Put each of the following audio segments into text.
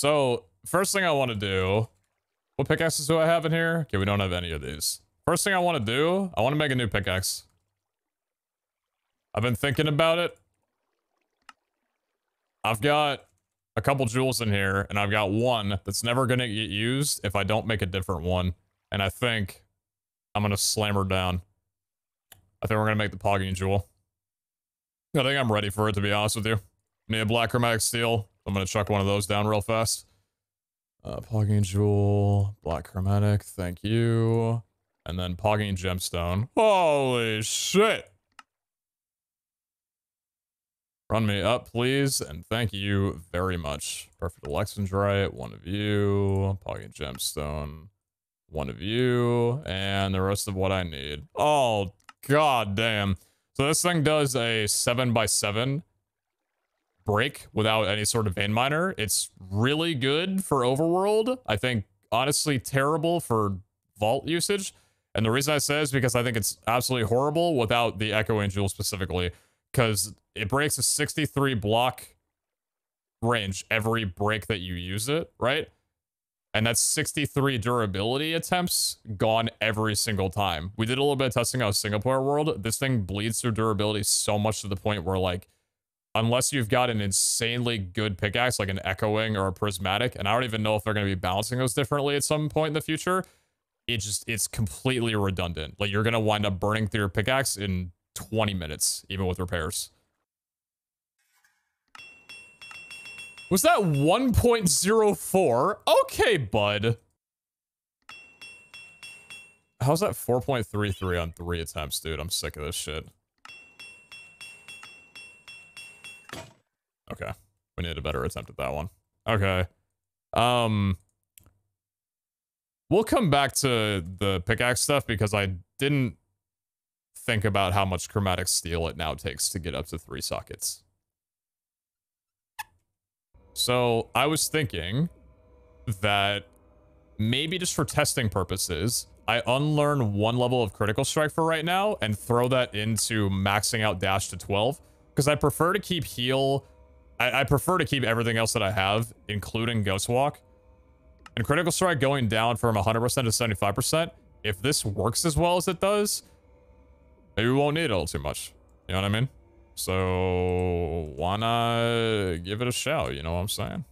So first thing I want to do, what pickaxes do I have in here? Okay, we don't have any of these. First thing I want to do, I want to make a new pickaxe. I've been thinking about it. I've got a couple jewels in here, and I've got one that's never going to get used if I don't make a different one. And I think I'm going to slam her down. I think we're going to make the Pogging Jewel. I think I'm ready for it, to be honest with you. I need a Black Chromatic Steel. I'm going to chuck one of those down real fast. Pogging Jewel, Black Chromatic, thank you. And then Pogging Gemstone. Holy shit! Run me up, please, and thank you very much. Perfect Alexandrite, one of you. Pogging Gemstone, one of you. And the rest of what I need. Oh, god damn. So this thing does a 7x7 break without any sort of vein miner. It's really good for overworld. I think, honestly, terrible for vault usage. And the reason I say is because I think it's absolutely horrible without the echoing jewel specifically, because it breaks a 63 block range every break that you use it, right? And that's 63 durability attempts gone every single time. We did a little bit of testing out of Singapore World. This thing bleeds through durability so much to the point where, like, unless you've got an insanely good pickaxe, like an echoing or a prismatic, and I don't even know if they're going to be balancing those differently at some point in the future, it's completely redundant. Like, you're going to wind up burning through your pickaxe in 20 minutes, even with repairs. Was that 1.04? Okay, bud. How's that 4.33 on 3 attempts, dude? I'm sick of this shit. Okay. We need a better attempt at that one. Okay. We'll come back to the pickaxe stuff because I didn't think about how much chromatic steel it now takes to get up to 3 sockets. So I was thinking that maybe just for testing purposes, I unlearn 1 level of critical strike for right now and throw that into maxing out dash to 12, because I prefer to keep heal. I prefer to keep everything else that I have, including Ghost Walk. And critical strike going down from 100% to 75%. If this works as well as it does, maybe we won't need it all too much. You know what I mean? So why not give it a shout? You know what I'm saying?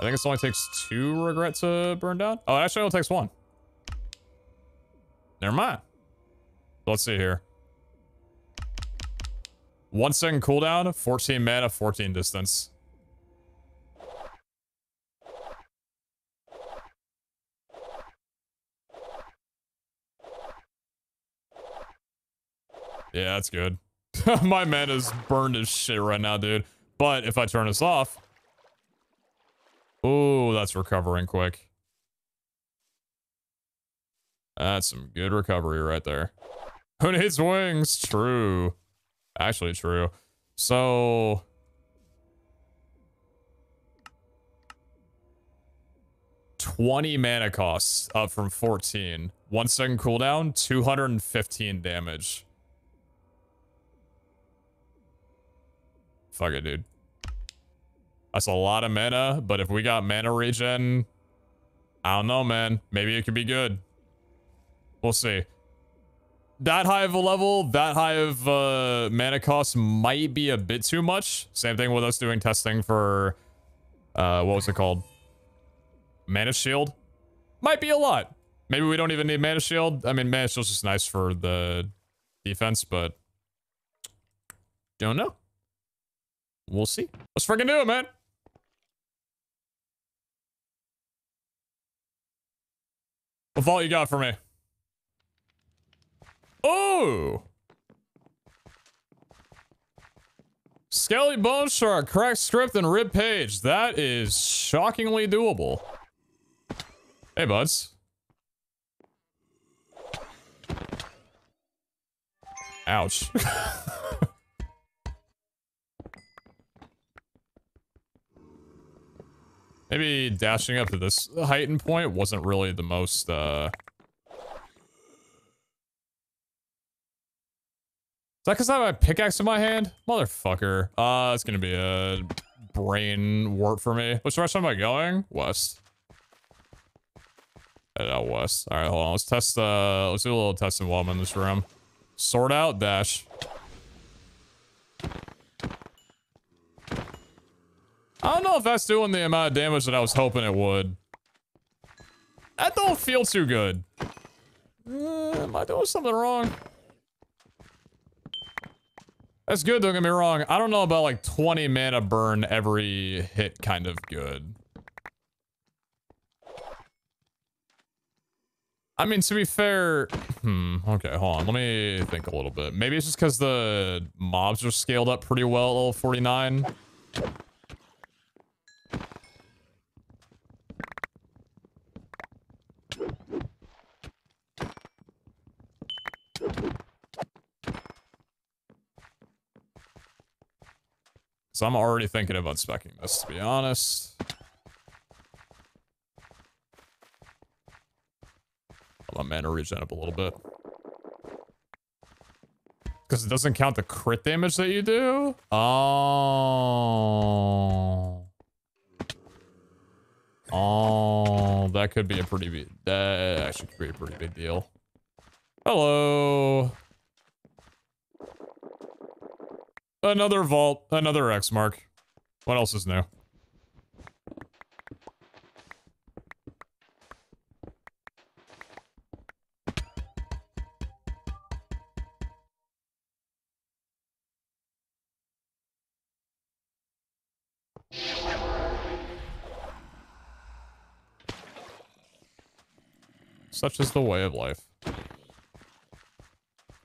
I think it only takes 2 regret to burn down. Oh, actually, it only takes 1. Never mind. Let's see here. 1 second cooldown, 14 mana, 14 distance. Yeah, that's good. My mana's burned as shit right now, dude. But if I turn this off... Ooh, that's recovering quick. That's some good recovery right there. Who needs wings? True. Actually true. So... ...20 mana costs up from 14. 1 second cooldown, 215 damage. Fuck it, dude. That's a lot of mana, but if we got mana regen, I don't know, man. Maybe it could be good. We'll see. That high of a level, that high of mana cost might be a bit too much. Same thing with us doing testing for, what was it called? Mana shield. Might be a lot. Maybe we don't even need mana shield. I mean, mana shield's just nice for the defense, but don't know. We'll see. Let's freaking do it, man. What vault you got for me? Oh! Skelly bone shard, crack script, and rib page. That is shockingly doable. Hey, buds. Ouch. Maybe dashing up to this height and point wasn't really the most, Is that because I have my pickaxe in my hand? Motherfucker. It's gonna be a brain warp for me. Which direction am I going? West. Head out west. All right, hold on. Let's test the. Let's do a little testing while I'm in this room. Sort out dash. I don't know if that's doing the amount of damage that I was hoping it would. That don't feel too good. Am I doing something wrong? That's good, don't get me wrong. I don't know about like 20 mana burn every hit kind of good. I mean, to be fair, okay, hold on. Let me think a little bit. Maybe it's just because the mobs are scaled up pretty well at level 49. So I'm already thinking of unspecking this, to be honest. I'll let mana regen up a little bit. Because it doesn't count the crit damage that you do? Oh. Oh, that could be a pretty big... That actually could be a pretty big deal. Hello. Another vault, another X mark. What else is new? Such is the way of life.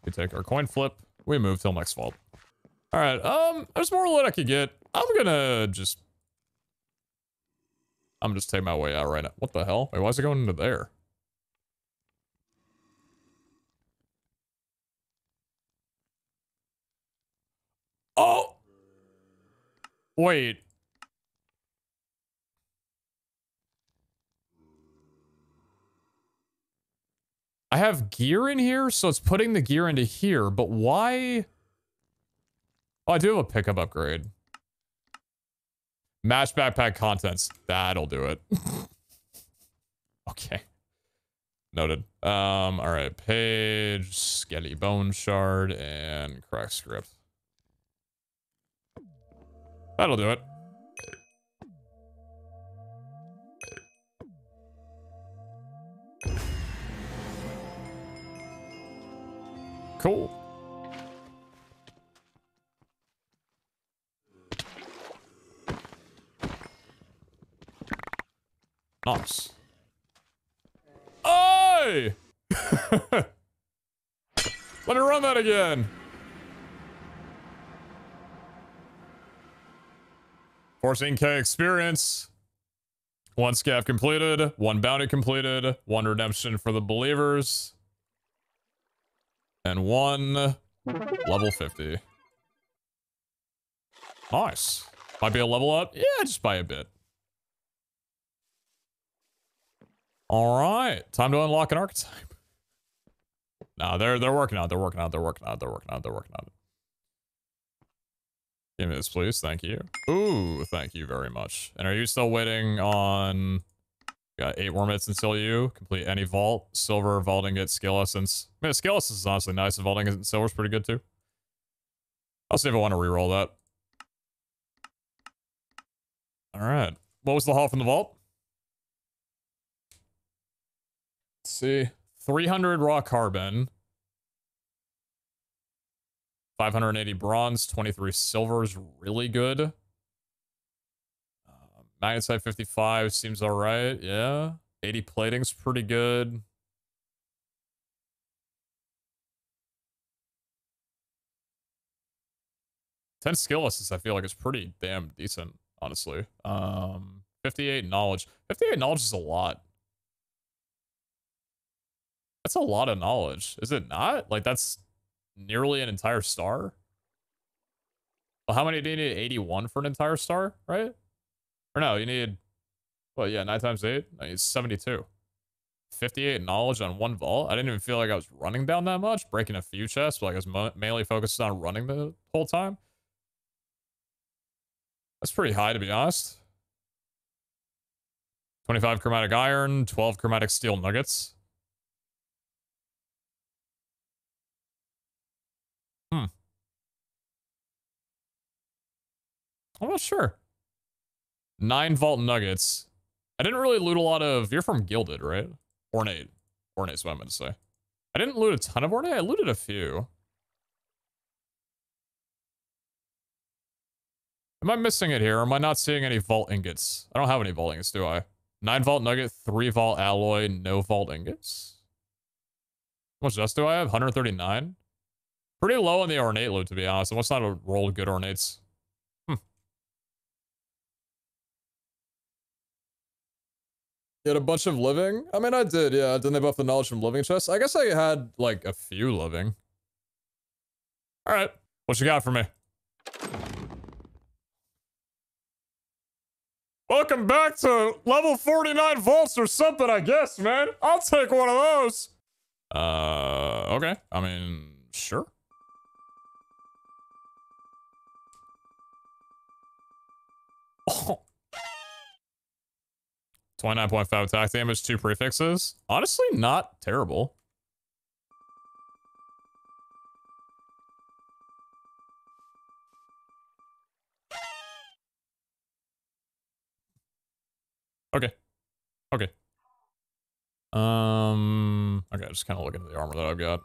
We take our coin flip, we move till next vault. All right, there's more loot I could get. I'm just taking my way out right now. What the hell? Wait, why is it going into there? Oh! Wait. I have gear in here, so it's putting the gear into here, but why... Oh, I do have a pickup upgrade. Match backpack contents. That'll do it. Okay. Noted. All right. Page, skelly bone shard, and crack script. That'll do it. Cool. Nice. Hey! Let me run that again. 14k experience. 1 scav completed. 1 bounty completed. 1 redemption for the believers. And 1 level 50. Nice. Might be a level up. Yeah, just by a bit. All right, time to unlock an archetype. Nah, they're working out. They're working out. Give me this, please. Thank you. Ooh, thank you very much. And are you still waiting on? Got 8 more minutes until you complete any vault. Silver, vault ingot, skill essence. I mean, skill essence is honestly nice. Vault ingot and silver's pretty good too. I'll see if I want to reroll that. All right. What was the haul from the vault? See, 300 raw carbon, 580 bronze, 23 silver is really good. Magnetite 55 seems all right. Yeah, 80 plating's pretty good. Ten skill essence, I feel like it's pretty damn decent, honestly. 58 knowledge. 58 knowledge is a lot. That's a lot of knowledge, is it not? Like, that's nearly an entire star. Well, how many do you need? 81 for an entire star, right? Or no, you need, well, yeah, 9 times 8. No, you need 72. 58 knowledge on 1 vault. I didn't even feel like I was running down that much, breaking a few chests, but like I was mainly focused on running the whole time. That's pretty high, to be honest. 25 chromatic iron, 12 chromatic steel nuggets. I'm not sure. 9 vault nuggets. I didn't really loot a lot of... You're from Gilded, right? Ornate. Ornate's what I meant to say. I didn't loot a ton of Ornate. I looted a few. Am I missing it here? Or am I not seeing any vault ingots? I don't have any vault ingots, do I? 9 vault nugget, 3 vault alloy, no vault ingots. How much dust do I have? 139? Pretty low on the Ornate loot, to be honest. I must not have rolled good Ornates. Get a bunch of living? I mean, I did, yeah. Didn't they buff the knowledge from living chests? I guess I had, like, a few living. Alright. What you got for me? Welcome back to level 49 vaults or something, I guess, man. I'll take one of those. Okay. I mean, sure. Oh. 29.5 attack damage, 2 prefixes. Honestly, not terrible. Okay. Okay. Okay, just kind of look into the armor that I've got.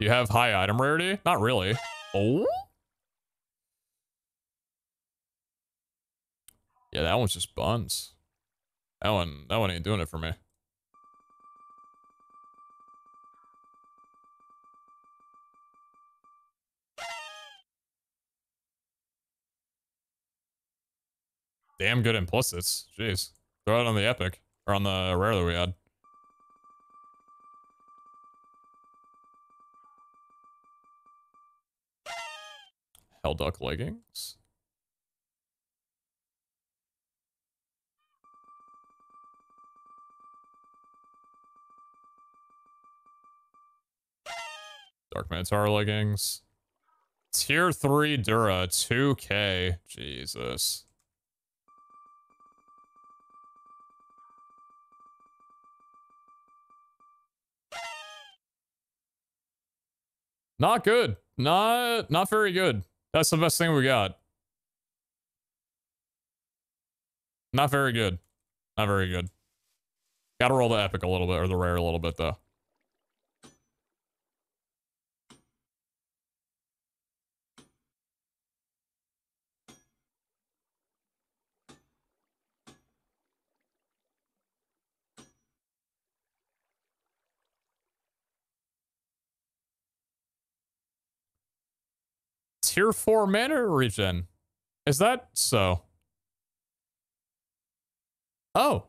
You have high item rarity? Not really. Oh? Yeah, that one's just buns. That one ain't doing it for me. Damn good implicits. Jeez. Throw it on the epic. Or on the rare that we had. Hellduck leggings? Dark Mantar leggings. Tier 3 Dura, 2k. Jesus. Not good. Not very good. That's the best thing we got. Not very good. Not very good. Gotta roll the epic a little bit, or the rare a little bit, though. Tier 4 mana regen. Is that so? Oh.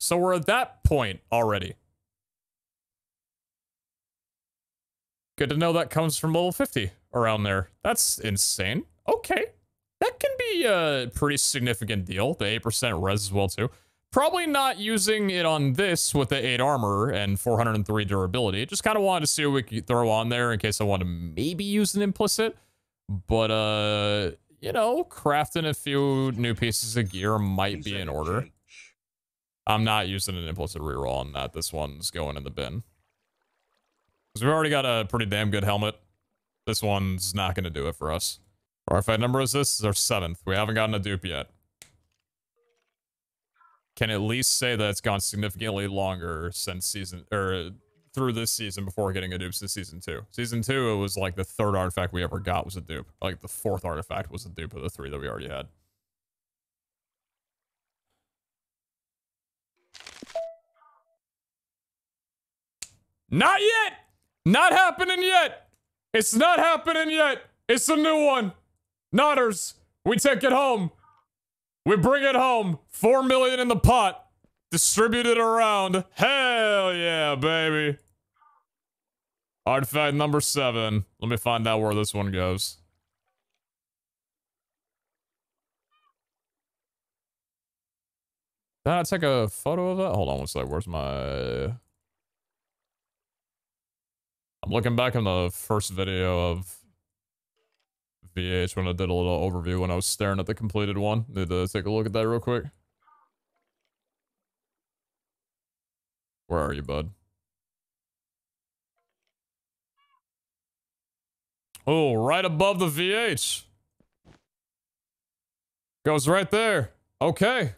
So we're at that point already. Good to know that comes from level 50 around there. That's insane. Okay. That can be a pretty significant deal. The 8% res as well, too. Probably not using it on this with the 8 armor and 403 durability. Just kind of wanted to see what we could throw on there in case I wanted to maybe use an implicit. But, you know, crafting a few new pieces of gear might be in order. I'm not using an implicit reroll on that. This one's going in the bin. Because we've already got a pretty damn good helmet. This one's not going to do it for us. Our fight number is this. This is our 7th. We haven't gotten a dupe yet. Can at least say that it's gone significantly longer since season, or through this season before getting a dupe since season 2. Season 2, it was like the 3rd artifact we ever got was a dupe. Like the 4th artifact was a dupe of the 3 that we already had. Not yet! Not happening yet! It's not happening yet! It's a new one! Nodders, we take it home! We bring it home. 4 million in the pot. Distribute it around. Hell yeah, baby. Artifact number 7. Let me find out where this one goes. Did I take a photo of that? Hold on one sec. Where's my... I'm looking back on the first video of VH when I did a little overview when I was staring at the completed one. Need to take a look at that real quick. Where are you, bud? Oh, right above the VH. Goes right there. Okay.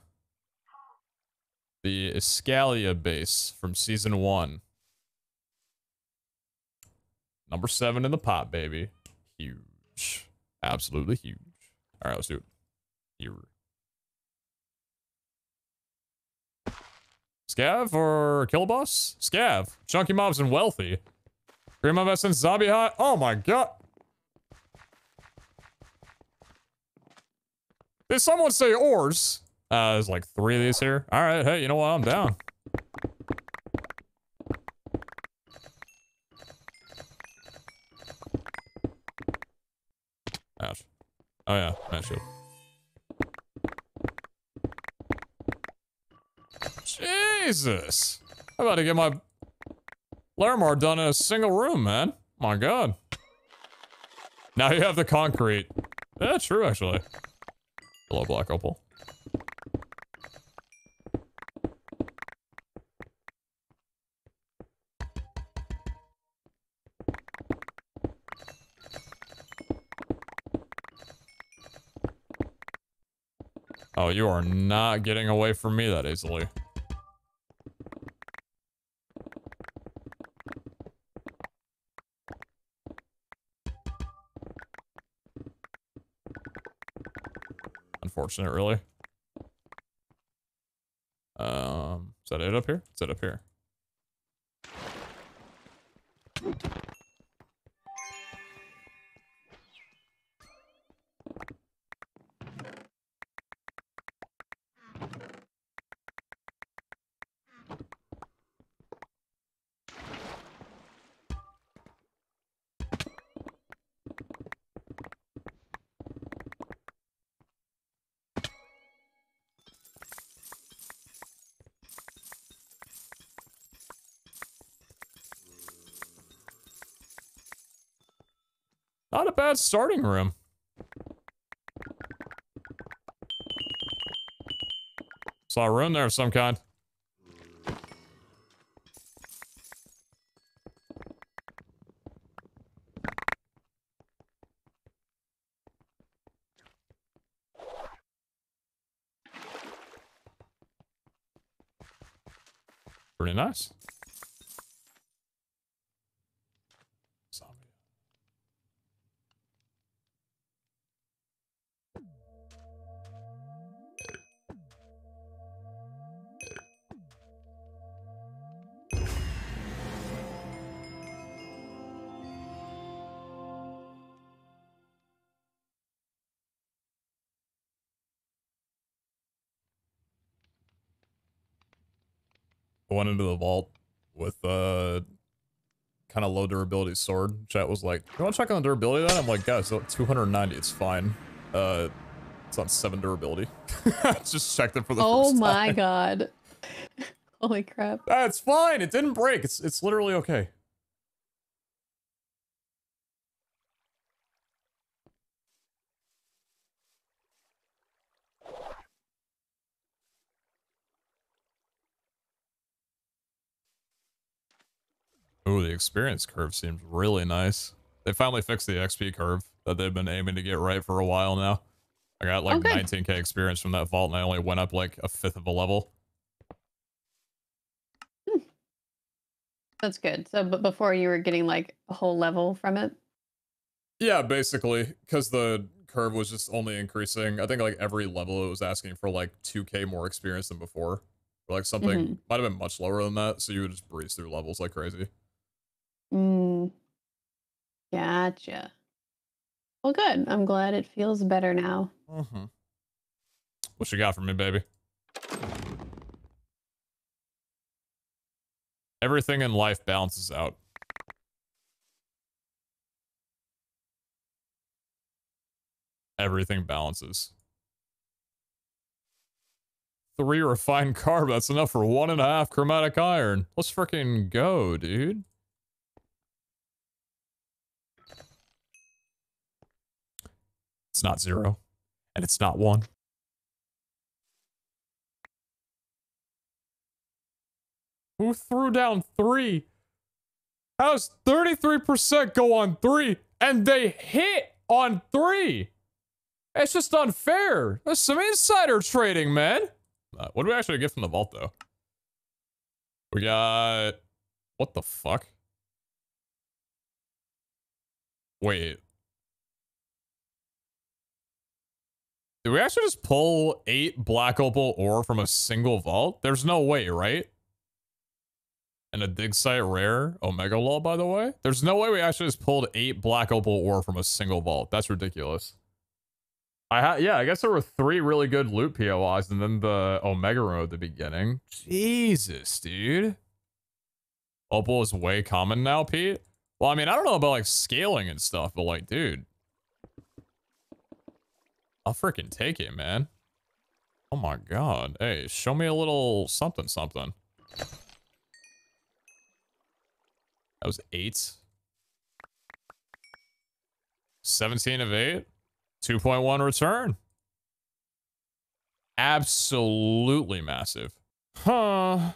The Iscalia base from season 1. Number 7 in the pot, baby. Huge. Absolutely huge. All right, let's do it. Here. Scav or kill boss? Scav. Chunky mobs and wealthy. Green mob essence, zombie hide. Oh my god. Did someone say ores? There's like 3 of these here. All right, hey, you know what? I'm down. Ouch. Oh yeah, mana shield. Jesus! I'm about to get my Larimar done in a single room, man. My god. Now you have the concrete. Yeah, true, actually. Hello, Black Opal. Oh, you are not getting away from me that easily. Unfortunate, really. Is that it up here? It's it up here. Not a bad starting room. Saw a room there of some kind. Pretty nice. I went into the vault with a kind of low durability sword. Chat was like, "You want to check on the durability of that?" I'm like, "Guys, 290. It's fine. It's on 7 durability." Just checked it for the first time. Oh my god! Holy crap! That's fine. It didn't break. It's literally okay. Ooh, the experience curve seems really nice. They finally fixed the XP curve that they've been aiming to get right for a while now. I got like 19k experience from that vault and I only went up like 1/5 of a level. That's good. So, but before you were getting like a whole level from it? Yeah, basically, because the curve was just only increasing. I think like every level it was asking for like 2k more experience than before. Or like something might have been much lower than that. So you would just breeze through levels like crazy. Gotcha. Well, good. I'm glad it feels better now. What you got for me, baby? Everything in life balances out. Everything balances. 3 refined carb. That's enough for 1.5 chromatic iron. Let's freaking go, dude. It's not 0, and it's not 1. Who threw down 3? How does 33% go on 3 and they hit on 3? It's just unfair. That's some insider trading, man. What do we actually get from the vault, though? We got... What the fuck? Wait. Did we actually just pull 8 black opal ore from a single vault? There's no way, right? And a dig site rare Omega law, by the way. There's no way we actually just pulled 8 black opal ore from a single vault. That's ridiculous. Yeah, I guess there were 3 really good loot POIs and then the Omega room at the beginning. Jesus, dude. Opal is way common now, Pete. Well, I mean, I don't know about, like, scaling and stuff, but, like, dude. I'll freaking take it, man. Oh, my God. Hey, show me a little something, something. That was 8. 17 of 8. 2.1 return. Absolutely massive. Huh.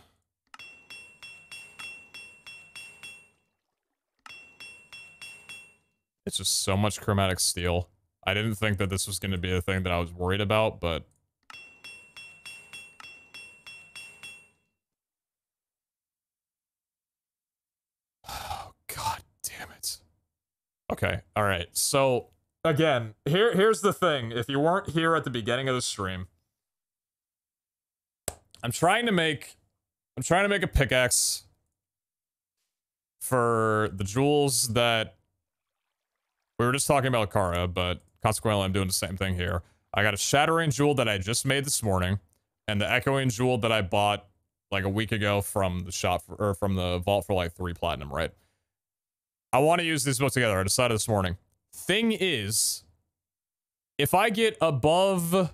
It's just so much chromatic steel. I didn't think that this was going to be a thing that I was worried about, but... Oh, God damn it. Okay, all right, so... Again, here's the thing. If you weren't here at the beginning of the stream, I'm trying to make a pickaxe for the jewels that we were just talking about, Kara, but consequently I'm doing the same thing here. I got a shattering jewel that I just made this morning, and the echoing jewel that I bought like a week ago from the shop or from the vault for like 3 platinum, right? I want to use these both together. I decided this morning. Thing is, if I get above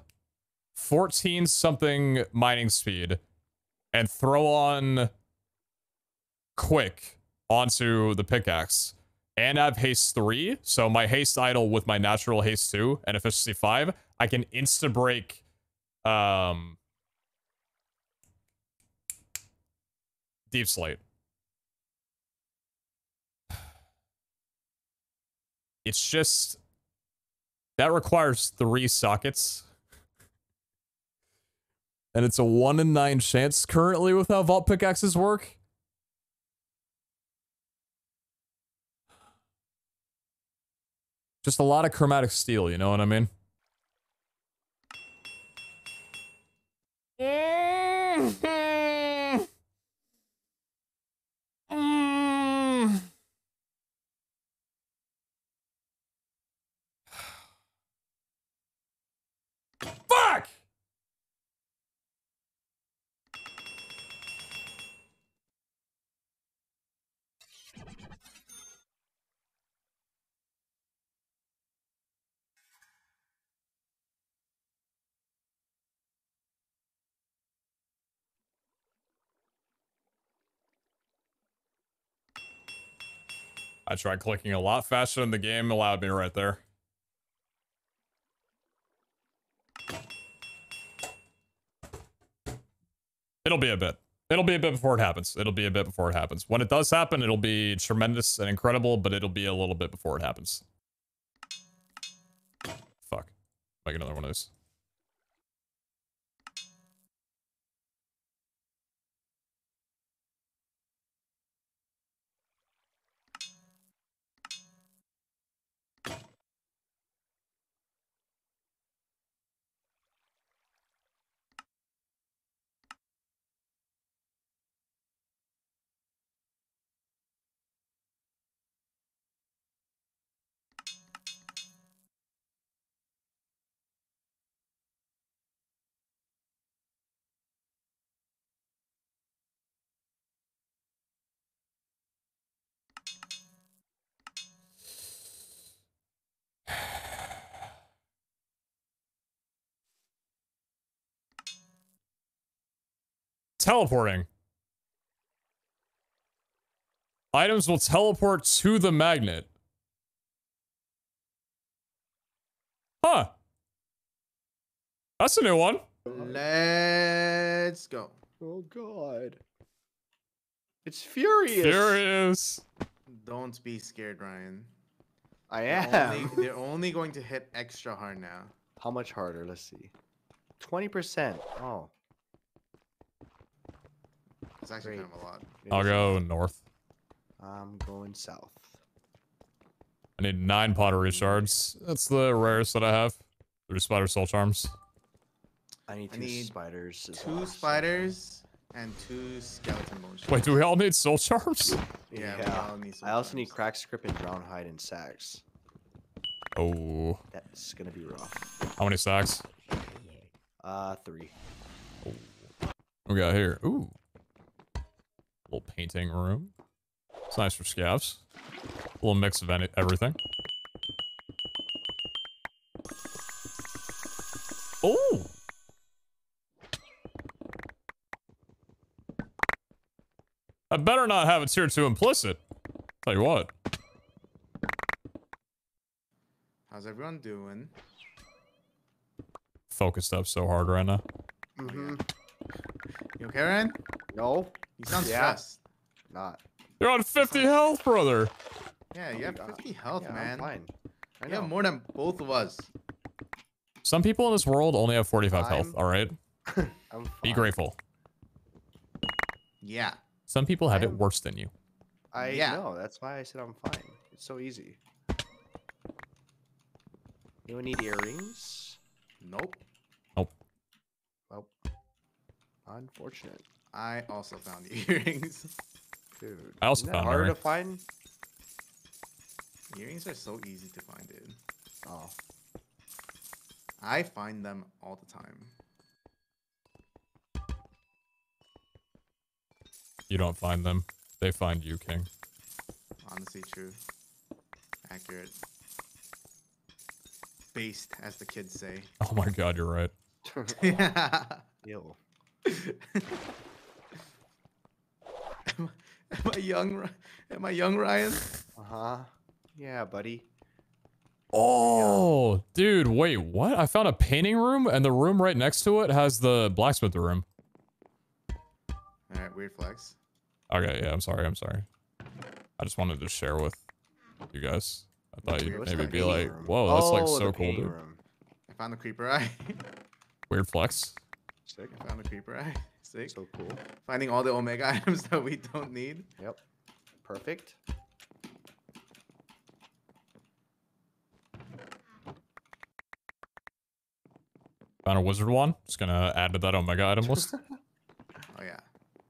14 something mining speed and throw on quick onto the pickaxe, and I have haste 3, so my haste idle with my natural haste 2 and efficiency 5, I can insta break deep slate. It's just, that requires 3 sockets. And it's a 1 in 9 chance currently with how vault pickaxes work. Just a lot of chromatic steel, you know what I mean? I tried clicking a lot faster than the game allowed me right there. It'll be a bit. It'll be a bit before it happens. It'll be a bit before it happens. When it does happen, it'll be tremendous and incredible, but it'll be a little bit before it happens. Fuck. Make another one of those. Teleporting. Items will teleport to the magnet. Huh. That's a new one. Let's go. Oh, God. It's furious. Furious. Don't be scared, Ryan. I am. They're only going to hit extra hard now. How much harder? Let's see. 20%. Oh. It's actually kind of a lot. I'll go north. I'm going south. I need 9 pottery shards. That's the rarest that I have. 3 spider soul charms. I need 2 spiders. 2 spiders and 2 skeleton bones. Wait, do we all need soul charms? Yeah, we all need soul charms. I also need crack script and drown hide and sacks. Oh. That's gonna be rough. How many sacks? 3. Oh. What we got here? Ooh. Little painting room. It's nice for scavs. A little mix of everything. Oh! I better not have it tier 2 implicit. Tell you what. How's everyone doing? Focused up so hard right now. Mm-hmm. You okay, Ryan? No. You sound stressed. Not. You're on 50 health, brother. Yeah, you have 50 health, man. I'm fine. You have more than both of us. Some people in this world only have 45 health, alright? Be grateful. Yeah. Some people have it worse than you. I know, that's why I said I'm fine. It's so easy. Anyone need earrings? Nope. Nope. Well, unfortunate. I also found earrings. Dude, I also found harder to find. Earrings are so easy to find, dude. Oh. I find them all the time. You don't find them. They find you, King. Honestly true. Accurate. Based, as the kids say. Oh my god, you're right. Yeah. Ew. Am I young, Ryan? Uh-huh. Yeah, buddy. Oh, dude, wait, what? I found a painting room, and the room right next to it has the blacksmith room. Alright, weird flex. Okay, yeah, I'm sorry. I just wanted to share with you guys. I thought you'd maybe be like, whoa, that's like so cool, dude. I found the creeper eye. Weird flex. Sick. I found the creeper eye. Sick. So cool. Finding all the Omega items that we don't need. Yep. Perfect. Found a wizard one. Just gonna add to that Omega item list. Oh yeah.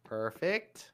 Perfect.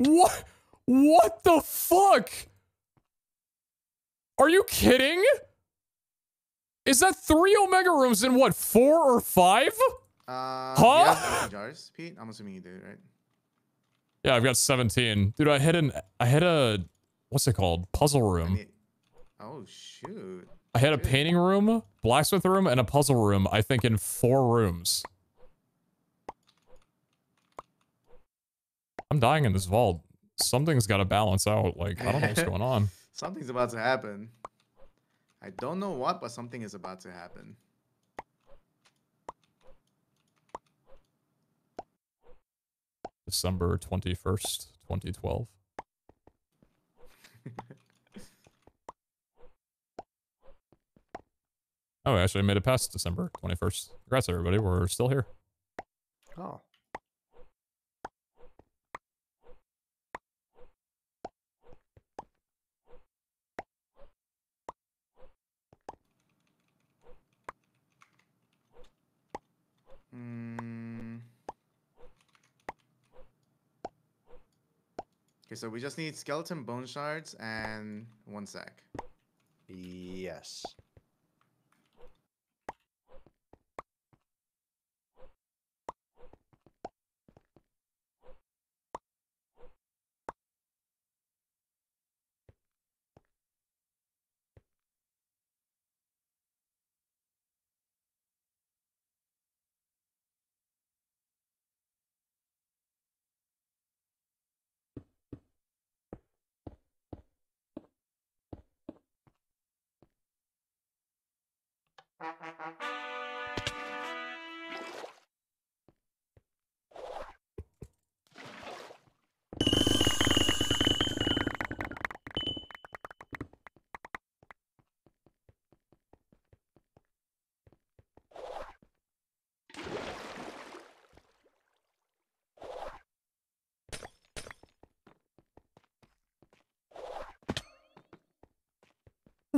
What the fuck? Are you kidding? Is that 3 Omega rooms in what, 4 or 5? Huh? Yeah, jars, Pete. I'm assuming you did, right? Yeah, I've got 17. Dude, I hit a what's it called? Puzzle room. Oh shoot. I hit a painting room, blacksmith room, and a puzzle room, I think in 4 rooms. I'm dying in this vault. Something's gotta balance out. Like, I don't know what's going on. Something's about to happen. I don't know what, but something is about to happen. December 21st, 2012. Oh, we actually made it past December 21st. Congrats, everybody. We're still here. Oh. Okay, so we just need skeleton bone shards and 1 sack. Yes.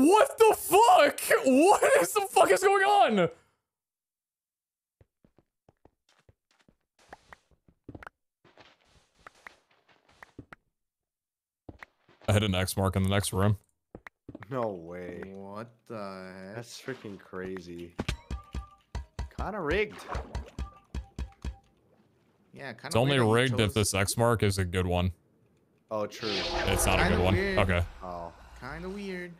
What the fuck? What is the fuck is going on? I hit an X mark in the next room. No way. What the heck? That's freaking crazy. Kinda rigged. Yeah, kinda. It's only rigged if this X mark is a good one. Oh, true. It's not kinda a good one. Weird. Okay. Oh. Kinda weird.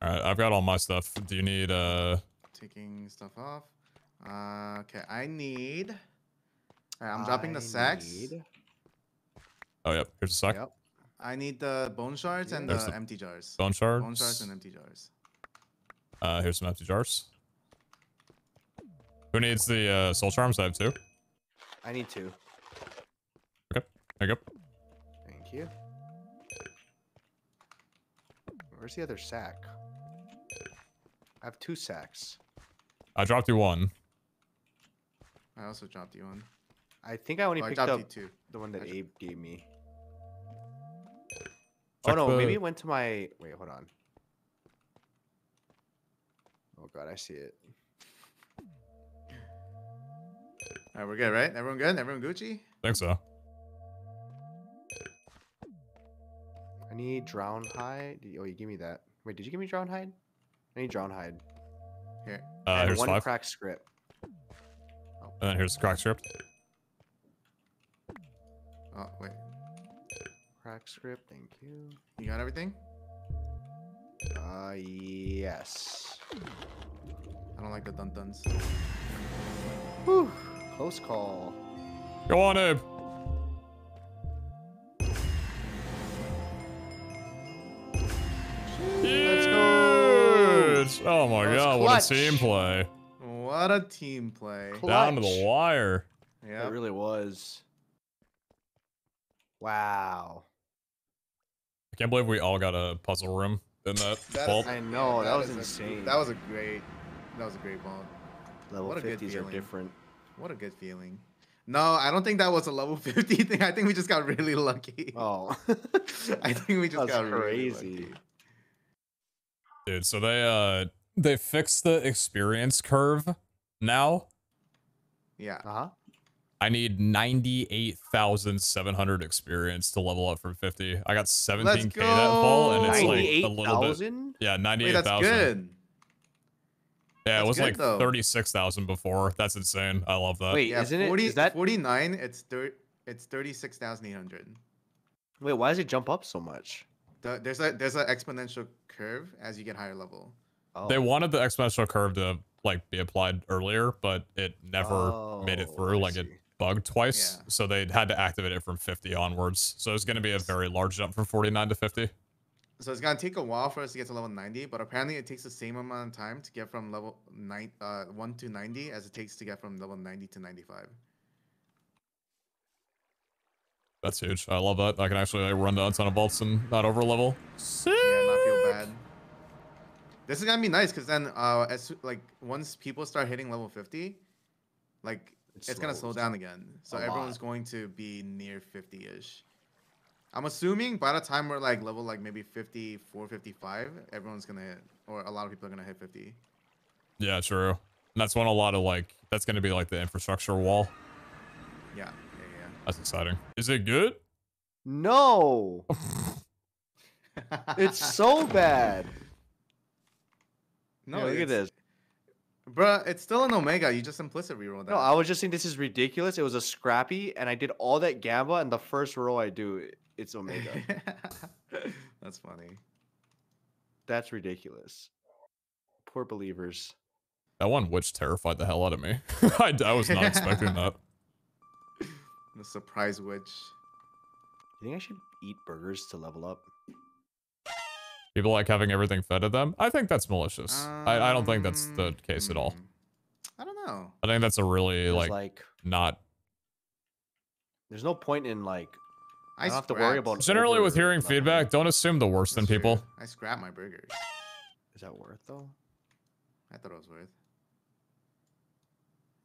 Alright, I've got all my stuff. Do you need, taking stuff off. Okay, I need... Alright, I'm dropping the sacks. Oh, yep. Here's the sack. Yep. I need the bone shards and the empty jars. Bone shards? Bone shards and empty jars. Here's some empty jars. Who needs the, soul charms? I have 2. I need 2. Okay, there you go. Thank you. Where's the other sack? I have 2 sacks. I dropped you 1. I also dropped you 1. I think I only picked up the one that Abe gave me. Check maybe it went to my... Wait, hold on. Oh god, I see it. Alright, we're good, right? Everyone good? Everyone Gucci? I think so. I need drown hide. Oh, you give me that. Wait, did you give me drown hide? I need drown hide. Here. And here's 1 crack script. Oh. And then here's the crack script. Oh, wait. Crack script, thank you. You got everything? Yes. I don't like the dun-duns. Whew. Close call. Go on, Abe. Let's go. Oh my god, what a team play. What a team play. Clutch. Down to the wire. Yeah, it really was. Wow. I can't believe we all got a puzzle room in that vault. I know, that was insane. That was a great vault. Level 50s are different. What a good feeling. No, I don't think that was a level 50 thing. I think we just got really lucky. Oh. I think we just got really lucky. Crazy. Dude, so they fixed the experience curve now. Yeah. Uh-huh. I need 98,700 experience to level up from 50. I got 17K that fall, and it's like a little bit. Yeah, 98,000. That's good. Yeah, it was like 36,000 before. That's insane. I love that. Wait, yeah, isn't it? Is that 49? It's 36,800. Wait, why does it jump up so much? There's an exponential curve as you get higher level. Oh. They wanted the exponential curve to like be applied earlier, but it never made it through. Like it bugged twice, so they had to activate it from 50 onwards. So it's going to be a very large jump from 49 to 50. So it's going to take a while for us to get to level 90, but apparently it takes the same amount of time to get from level 1 to 90 as it takes to get from level 90 to 95. That's huge. I love that. I can actually run down a ton of vaults and not over level. Sick. Yeah, not feel bad. This is going to be nice because then once people start hitting level 50, like it's going to slow down again. So everyone's going to be near 50-ish. I'm assuming by the time we're like level like maybe 54, 55, everyone's gonna hit, or a lot of people are gonna hit 50. Yeah, true. And that's when a lot of like, that's gonna be like the infrastructure wall. Yeah. That's exciting. Is it good? No. It's so bad. No, yeah, look at this. Bruh, it's still an Omega. You just implicit reroll that. No, I was just saying this is ridiculous. It was a scrappy, and I did all that gamba, and the first roll I do, it's Omega. That's funny. That's ridiculous. Poor believers. That one witch terrified the hell out of me. I was not expecting that. The surprise witch. You think I should eat burgers to level up? People like having everything fed to them. I think that's malicious. I don't think that's the case at all. I don't know. I think that's a really like not. There's no point in like. I don't have to worry about. Generally, with hearing feedback, don't assume the worst in people. I scrap my burgers. Is that worth though? I thought it was worth.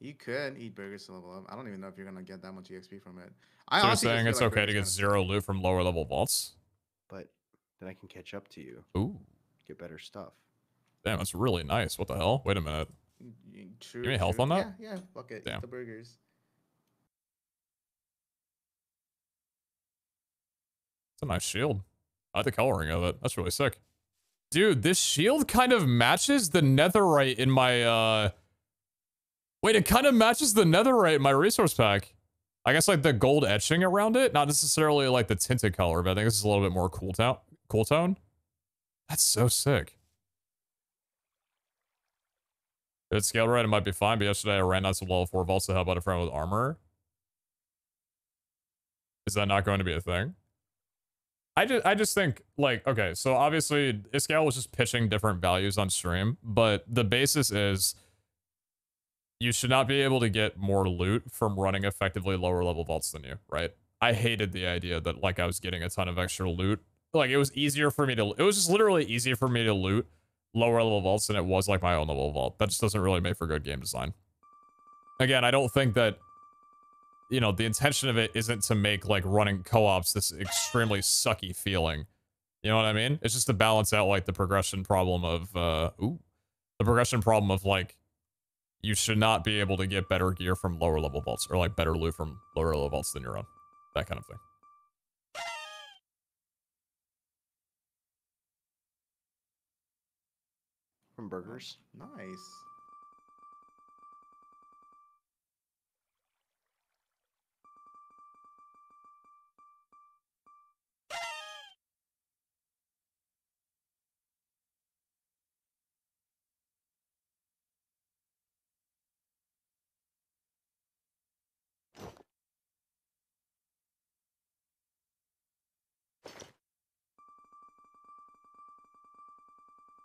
You could eat burgers to level up. I don't even know if you're gonna get that much EXP from it. So you're saying it's okay to get 0 loot from lower level vaults? But. Then I can catch up to you. Ooh. Get better stuff. Damn, that's really nice. What the hell? Wait a minute. True. Give me health on that? Yeah, fuck it. Damn. Eat the burgers. It's a nice shield. I like the coloring of it. That's really sick. Dude, this shield kind of matches the netherite in my, Wait, it kind of matches the netherite in my resource pack. I guess, like, the gold etching around it. Not necessarily, like, the tinted color, but I think this is a little bit more cool tone. Cool tone? That's so sick. If it's scaled right, it might be fine, but yesterday I ran out some level 4 vaults to help out a friend with armor. Is that not going to be a thing? I just think, like, okay, so obviously, Iscale was just pitching different values on stream, but the basis is you should not be able to get more loot from running effectively lower level vaults than you, right? I hated the idea that, like, I was getting a ton of extra loot. Like, it was easier for me to... It was just literally easier for me to loot lower level vaults than it was, like, my own level vault. That just doesn't really make for good game design. Again, I don't think that... You know, the intention of it isn't to make, like, running co-ops this extremely sucky feeling. You know what I mean? It's just to balance out, like, the progression problem of... The progression problem of, like... You should not be able to get better gear from lower level vaults. Or, like, better loot from lower level vaults than your own. That kind of thing. From burgers. Nice.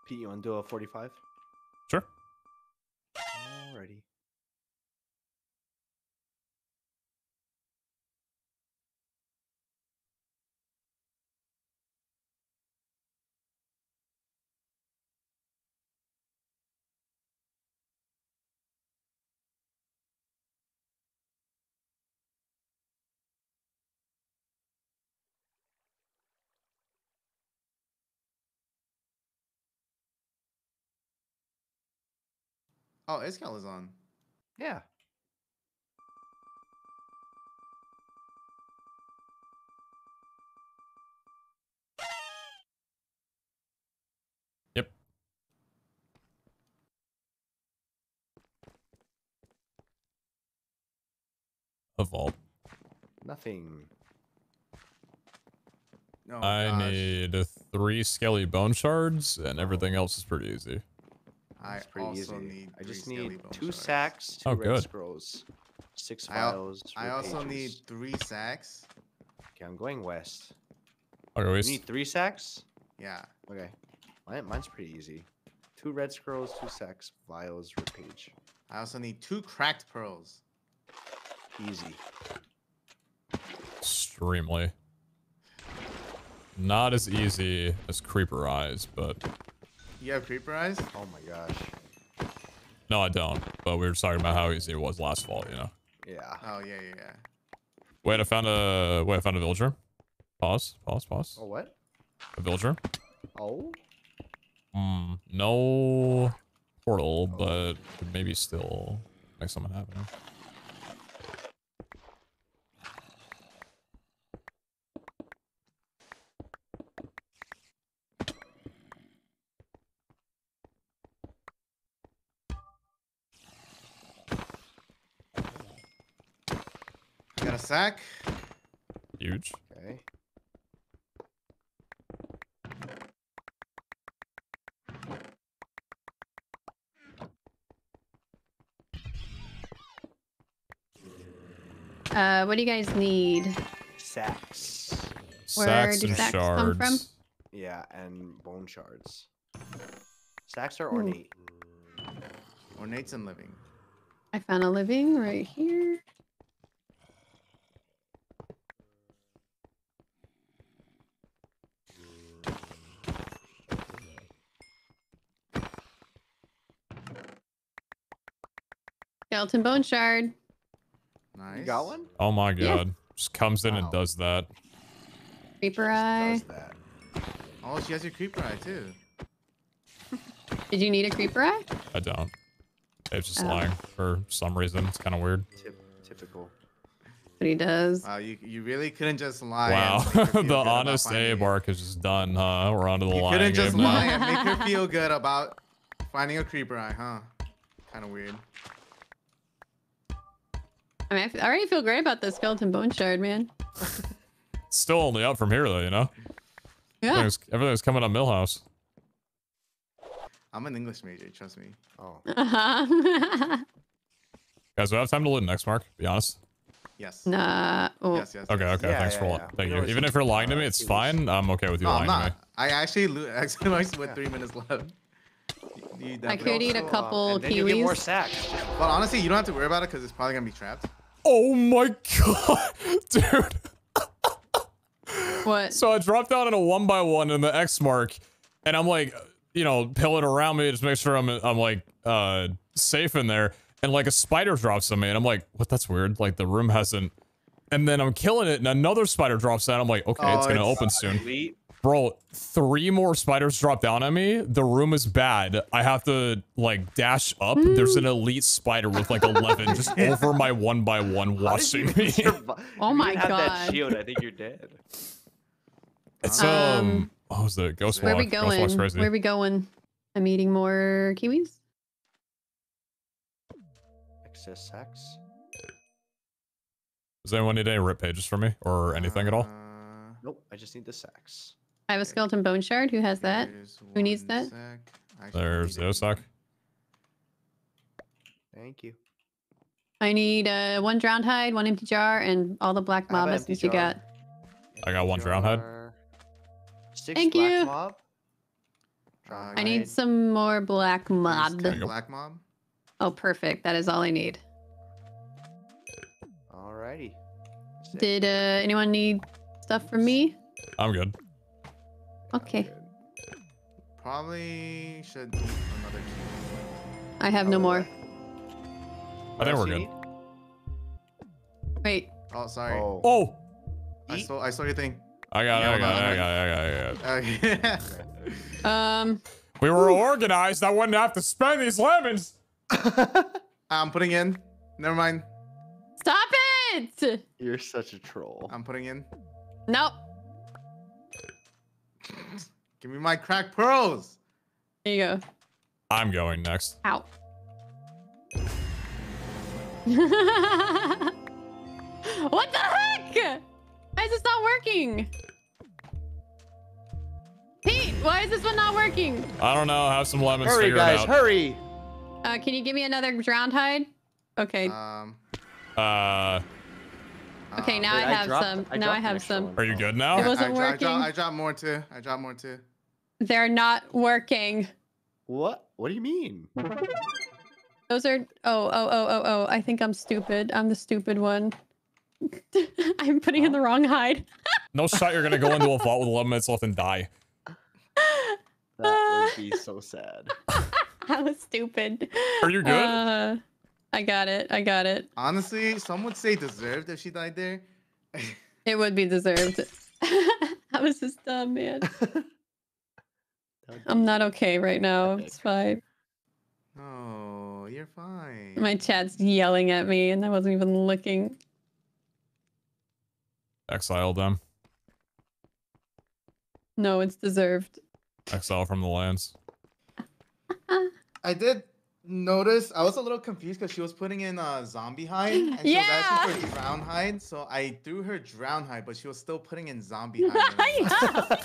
Pete, you want to do a 45? Sure. Alrighty. Oh, Iscal is on. Yeah. a vault. Nothing. Oh, I need 3 skelly bone shards, and everything else is pretty easy. It's pretty easy. I just need 2 sacks, 2 red scrolls, 6 vials. I also need 3 sacks. Okay, I'm going west. Okay, you need 3 sacks? Yeah. Okay. Mine's pretty easy. 2 red scrolls, 2 sacks, vials, repage. I also need 2 cracked pearls. Easy. Extremely. Not as easy as creeper eyes, but... You have creeper eyes? Oh my gosh. No, I don't. But we were talking about how easy it was last fall, you know? Yeah. Oh, yeah, yeah, yeah. Wait, I found a villager. Pause. Oh, what? A villager. Oh? No portal, but could maybe still make something happen. Sack. Huge. Okay. What do you guys need? Sacks. Where do sacks come from? Yeah, and bone shards. Sacks are ornate. Ornate's and living. I found a living right here. Skeleton bone shard. Nice. You got one? Oh my god. Yeah. Just comes in and does that. Creeper eye. Oh, she has your creeper eye too. Did you need a creeper eye? I don't. It's just lying for some reason. It's kind of weird. Typical. But he does. Wow, you really couldn't just lie. Wow. The honest A bark is just done, huh? We're on to the line. You couldn't just lie and make her feel good about finding a creeper eye, huh? Kind of weird. I mean, I already feel great about the skeleton bone shard, man. Still only up from here, though, you know? Yeah. Everything's coming up Millhouse. I'm an English major, trust me. Oh. Uh-huh. Guys, do I have time to load an X mark? Be honest. Yes. Nah. Oh. Yes. Okay. Yeah, Thanks for Thank you. Even if you're lying to me, it's fine. I'm okay with you lying to me. I actually loot X marks with 3 minutes left. I could eat a couple kiwis. Then you get more sacks. Well, honestly, you don't have to worry about it because it's probably gonna be trapped. Oh my god, dude! What? So I dropped down in a 1x1 in the X mark, and I'm like, you know, pilling around me just make sure I'm like safe in there. And like a spider drops on me, and I'm like, what? That's weird. Like the room hasn't. And then I'm killing it, and another spider drops out. I'm like, okay, it's gonna open soon. Bro, 3 more spiders drop down on me. The room is bad. I have to like dash up. There's an elite spider with like 11 just over my 1x1 watching me. Oh my god! That shield, I think you're dead. It's what was the ghost walk? Where we going? Where we going? I'm eating more kiwis. Excess sacks. Does anyone need any rip pages for me or anything at all? Nope. I just need the sacks. I have a skeleton bone shard. Who has that? Who needs that? There's the sack. Thank you. I need 1 drown hide, 1 empty jar, and all the black mob essence you got. I got 1 drown hide. 6 Thank black you. Mob. I need some more black mob. Black mob. Oh, perfect. That is all I need. Alrighty. Sick. Did anyone need stuff for me? I'm good. Okay. Probably should do another key. I have no more. I think we're good. Need? Wait. Oh, sorry. Oh! I stole your thing. I got it. We were organized. I wouldn't have to spend these lemons. I'm putting in. Never mind. Stop it! You're such a troll. I'm putting in. Nope. Give me my cracked pearls. There you go. I'm going next. Ow. What the heck? Why is this not working? Pete, why is this one not working? I don't know. Have some lemons. Hurry, guys, hurry. Can you give me another drown hide? Okay. Okay, now wait, I have some. Now I have some. Are you good now? It wasn't working. I dropped more too. I dropped more too. They're not working. What? What do you mean? Those are... Oh. I think I'm stupid. I'm the stupid one. I'm putting in the wrong hide. No shot you're going to go into a vault with 11 minutes left and die. That would be so sad. I was stupid. Are you good? I got it. I got it. Honestly, some would say deserved if she died there. It would be deserved. I was just dumb, man. I'm not okay right now. It's fine. Oh, you're fine. My chat's yelling at me and I wasn't even looking. Exile them. No, it's deserved. Exile from the lands. I did notice, I was a little confused because she was putting in a zombie hide. And she was asking for drown hide. So I threw her drown hide, but she was still putting in zombie hide.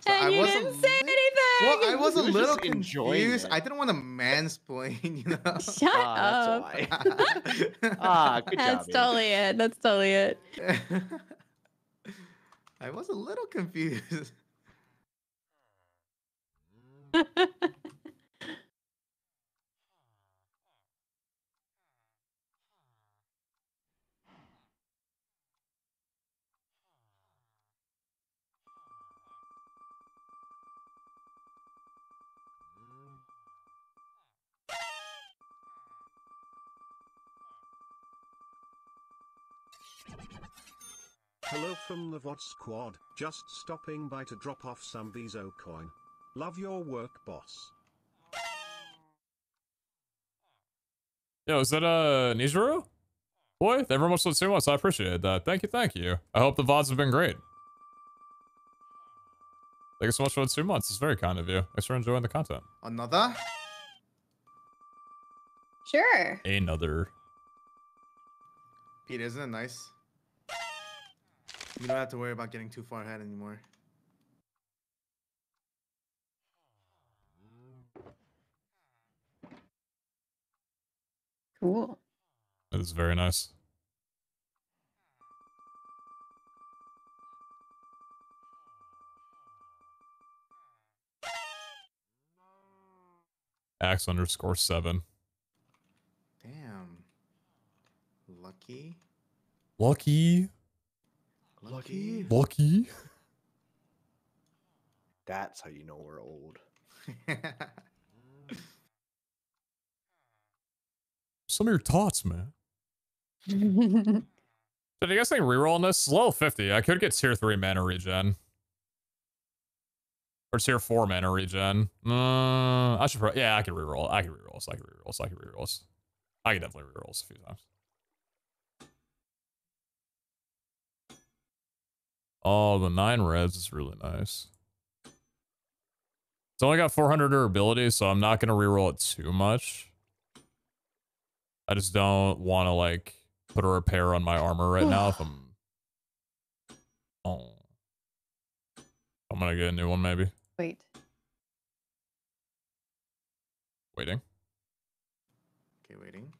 So and you didn't say anything. Well, I was a little confused. I didn't want to mansplain, you know. Shut up. That's why. Good job. That's totally it. That's totally it. I was a little confused. Hello from the VOD squad, just stopping by to drop off some Bezo coin. Love your work, boss. Yo, is that Nijuru? Boy, thank you very much for listening to us. I appreciate that. Thank you, thank you. I hope the VODs have been great. Thank you so much for the 2 months. It's very kind of you. Thanks for enjoying the content. Another? Sure. Another. Pete, isn't it nice? You don't have to worry about getting too far ahead anymore. Cool. That is very nice. Axe_7. Damn. Lucky. That's how you know we're old. Some of your thoughts, man. Did you guys think rerolling this? It's level 50. I could get tier 3 mana regen. Or tier 4 mana regen. I should probably, yeah, I can reroll this. I can definitely reroll this a few times. Oh, the 9 revs is really nice. It's only got 400 durability, so I'm not going to reroll it too much. I just don't want to, like, put a repair on my armor right now. If I'm... Oh. I'm going to get a new one, maybe. Wait. Waiting. Okay, waiting.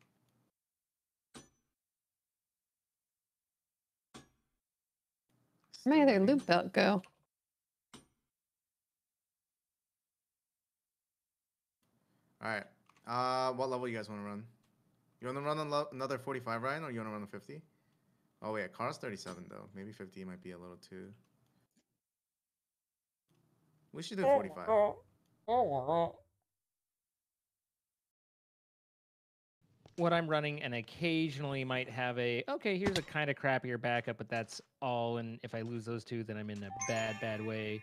Where'd my other loop belt go? Alright. What level you guys want to run? You want to run another 45, Ryan, or you want to run a 50? Oh, wait. Car's 37, though. Maybe 50 might be a little too... We should do 45. What I'm running and occasionally might have a, okay, here's a kind of crappier backup, but that's all. And if I lose those two, then I'm in a bad way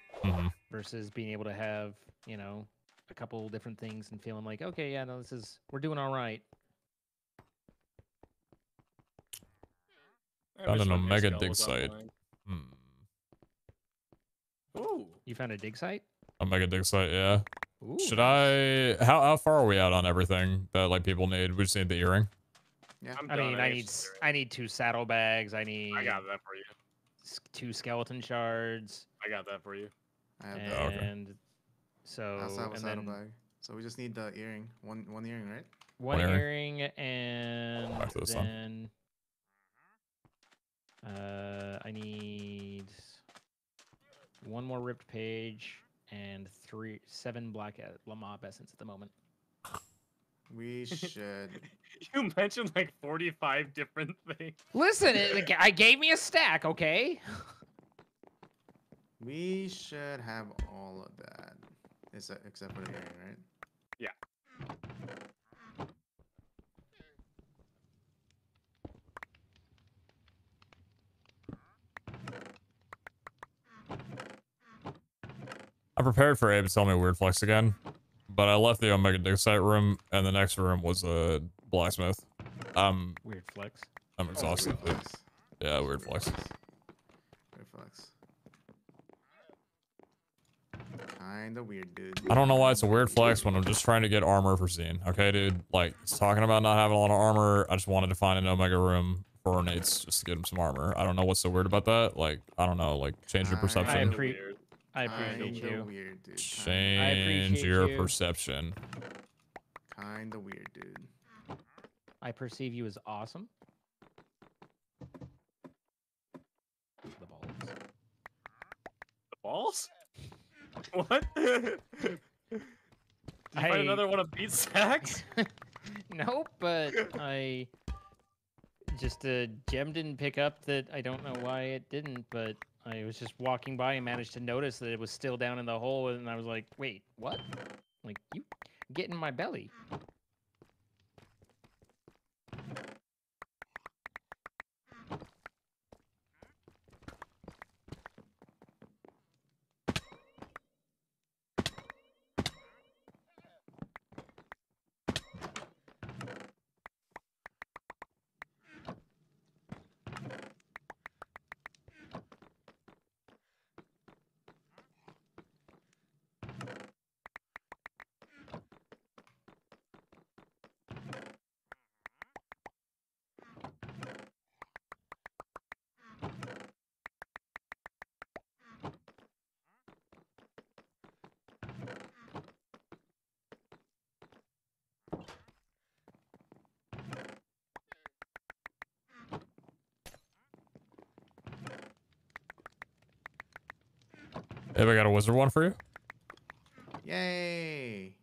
versus being able to have, you know, a couple different things and feeling like, okay, yeah, no, this is, we're doing all right. Found an Omega dig site. Ooh. You found a dig site? Omega dig site, yeah. Ooh. Should I? How far are we out on everything that like people need? We just need the earring. Yeah. I need 2 saddlebags. I got that for you. 2 skeleton shards. I got that for you. I have that. And so and saddlebag. So we just need the earring. One earring, right? One earring and then I need 1 more ripped page and 7 black Lamop essence at the moment. We should. You mentioned like 45 different things. Listen, I gave me a stack, okay? We should have all of that, except for the bearing, right? Yeah. I prepared for Abe to tell me weird flex again, but I left the Omega dig site room, and the next room was a blacksmith. Weird flex. I'm exhausted. Oh, weird flex. Yeah, weird flex. Weird flex. Kinda weird, dude. I don't know why it's a weird flex when I'm just trying to get armor for Zine. Okay, dude? Like, it's talking about not having a lot of armor. I just wanted to find an Omega room for Ornates just to get him some armor. I don't know what's so weird about that. Like, I don't know. Like, change your perception. I appreciate you. Change your perception. Kinda weird, dude. I perceive you as awesome. The balls. The balls? What? Did you find another one of these sacks? Nope, but I just Gem didn't pick up that. I don't know why it didn't, but I was just walking by and managed to notice that it was still down in the hole, and I was like, wait, what? Like, you get in my belly. Have I got a wizard one for you? Yay!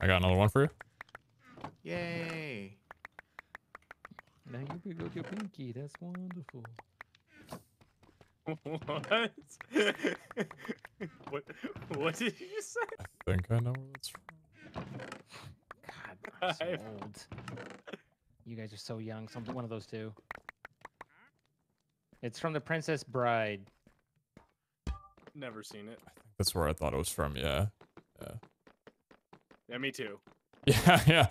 I got another one for you. Yay! Now you pick up your pinky. That's wonderful. What? What did you say? I think I know where that's from. So old. You guys are so young. Something, one of those two. It's from The Princess Bride. Never seen it. I think that's where I thought it was from. Yeah. Yeah. Me too. Yeah. Yeah.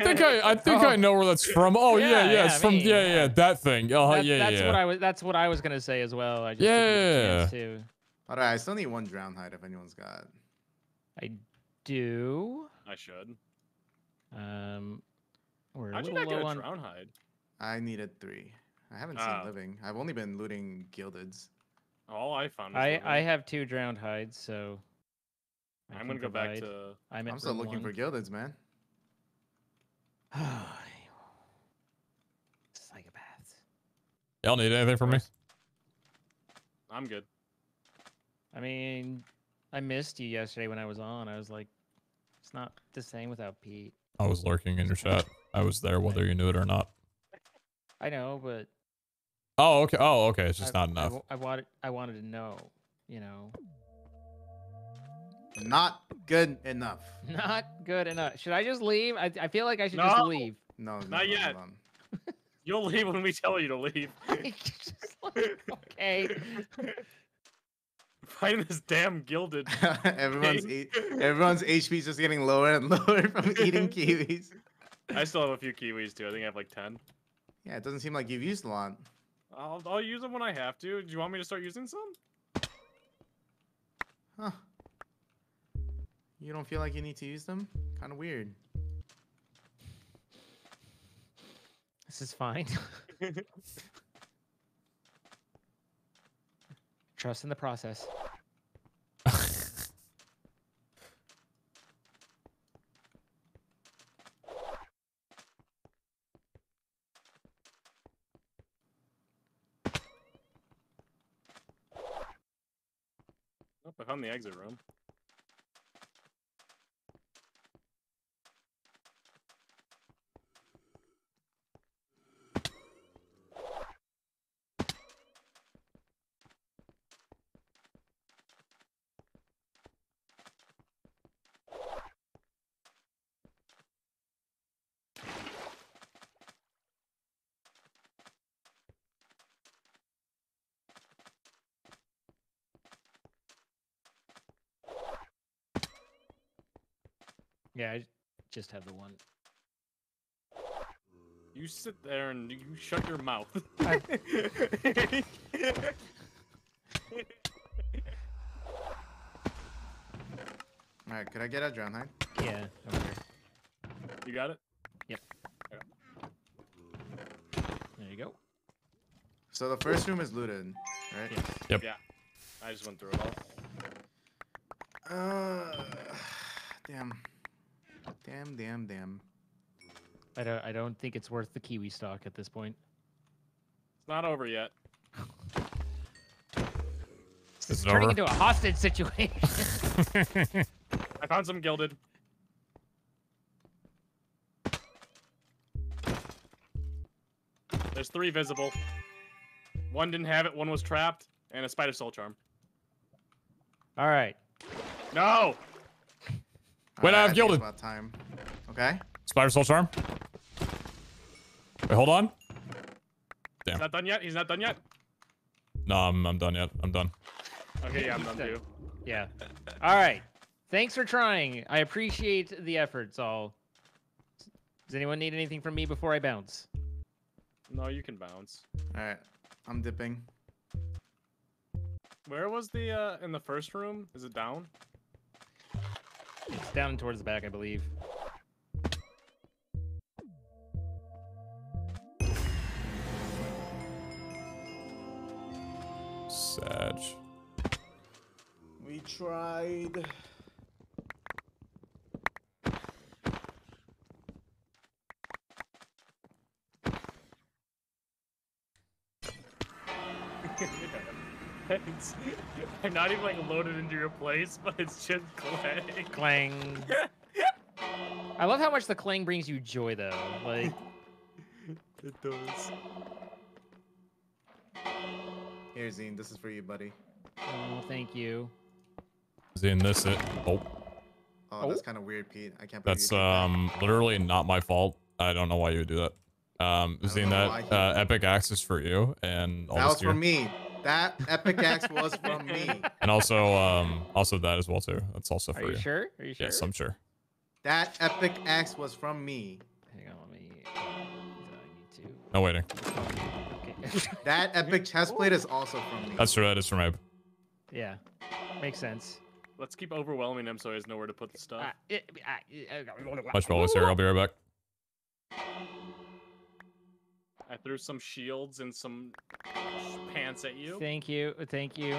I think I know where that's from. Oh yeah. Yeah. It's from. Yeah. That thing. Oh yeah. That's what I was. That's what I was gonna say as well. I just didn't get a chance to. All right. I still need 1 drown hide if anyone's got. I do. I should. We're a little low on drown hide. I needed 3. I haven't seen living. I've only been looting gildeds. All I found was I have 2 drowned hides, so I'm gonna go back to. I'm still looking for gildeds, man. Psychopaths. Y'all need anything from me? I'm good. I mean, I missed you yesterday when I was on. I was like, it's not the same without Pete. I was lurking in your chat. I was there whether you knew it or not. I know, but... Oh, okay. Oh, okay. It's just not enough. I wanted to know, you know. Not good enough. Not good enough. Should I just leave? I feel like I should just leave. No, not yet. You'll leave when we tell you to leave. Just like, okay. Find this damn gilded. everyone's HP is just getting lower and lower from eating kiwis. I still have a few kiwis too. I think I have like 10. Yeah, it doesn't seem like you've used a lot. I'll use them when I have to. Do you want me to start using some? Huh. You don't feel like you need to use them? Kind of weird. This is fine. Trust in the process. Oh, I found the exit room. Yeah, I just have the one. You sit there and you shut your mouth. Alright, could I get a drown hide? Yeah, over here. You got it? Yep. Okay. There you go. So the first room is looted, right? Yes. Yep. Yeah. I just went through it all. Damn. Damn. I don't think it's worth the kiwi stock at this point. It's not over yet. It's turning over into a hostage situation. I found some gilded. There's three visible. One didn't have it, one was trapped, and a spider soul charm. All right. No! Wait, I have gilded. About time. Okay. Spider soul charm. Wait, hold on. Damn. He's not done yet. He's not done yet. No, I'm done yet. I'm done. Okay, yeah, I'm done too. Yeah. All right. Thanks for trying. I appreciate the efforts. All. Does anyone need anything from me before I bounce? No, you can bounce. All right. I'm dipping. Where was the in the first room? Is it down? It's down towards the back, I believe. Sag. We tried. I'm not even like loaded into your place, but it's just clang. Clang. I love how much the clang brings you joy, though. Like it does. Here, Zine, this is for you, buddy. Oh, thank you. Zine, this it. Oh. Oh, that's kind of weird, Pete. I can't. That's literally not my fault. I don't know why you would do that. Zine, that epic axe is for you, and all that was for me. That epic axe was from me. And also that as well too. That's also for you. Are you sure? Are you sure? Yes, I'm sure. That epic axe was from me. Hang on, let me. I need to. No waiting. Okay. That epic chestplate is also from me. That's true. That is from Abe. Yeah, makes sense. Let's keep overwhelming him so he has nowhere to put the stuff. Much more here. I'll be right back. I threw some shields and some pants at you. Thank you. Thank you.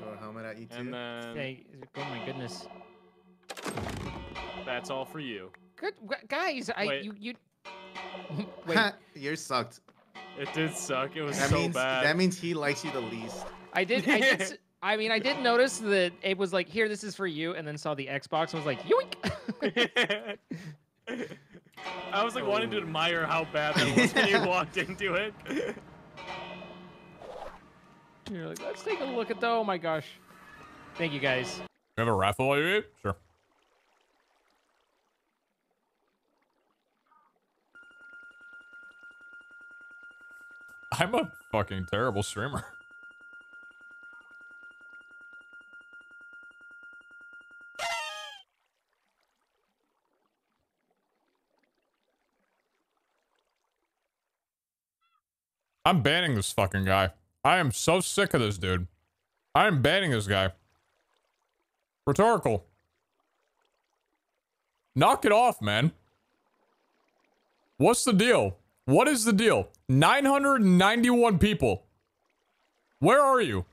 Throw a helmet at you too. And then... Hey, oh my goodness. That's all for you. Good. Guys, you... Wait. Yours sucked. It did suck. It was so bad. That means he likes you the least. I did I did notice that Abe was like, here, this is for you, and then saw the Xbox and was like, yoink! I was like wanting to admire how bad that was when you walked into it. You're like, let's take a look at the. Oh my gosh! Thank you guys. You have a raffle while you eat? Sure. I'm a fucking terrible streamer. I'm banning this fucking guy. I am so sick of this dude. I am banning this guy. Rhetorical. Knock it off, man. What's the deal? What is the deal? 991 people. Where are you?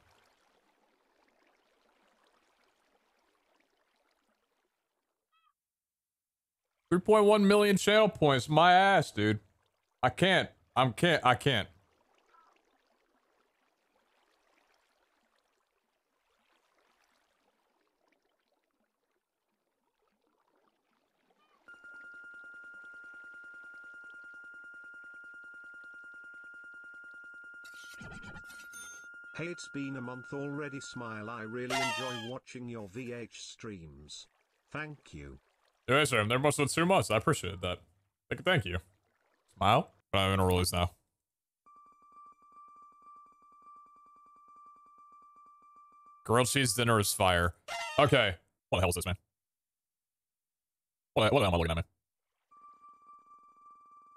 $3.1 million channel points. My ass, dude. I can't. I can't. Hey, it's been a month already, Smile. I really enjoy watching your VH streams. Thank you. Yeah, sir. I'm there most of 2 months. I appreciate that. Thank you. Smile. But I'm gonna release now. Grilled cheese dinner is fire. Okay. What the hell is this, man? What the hell am I looking at, man?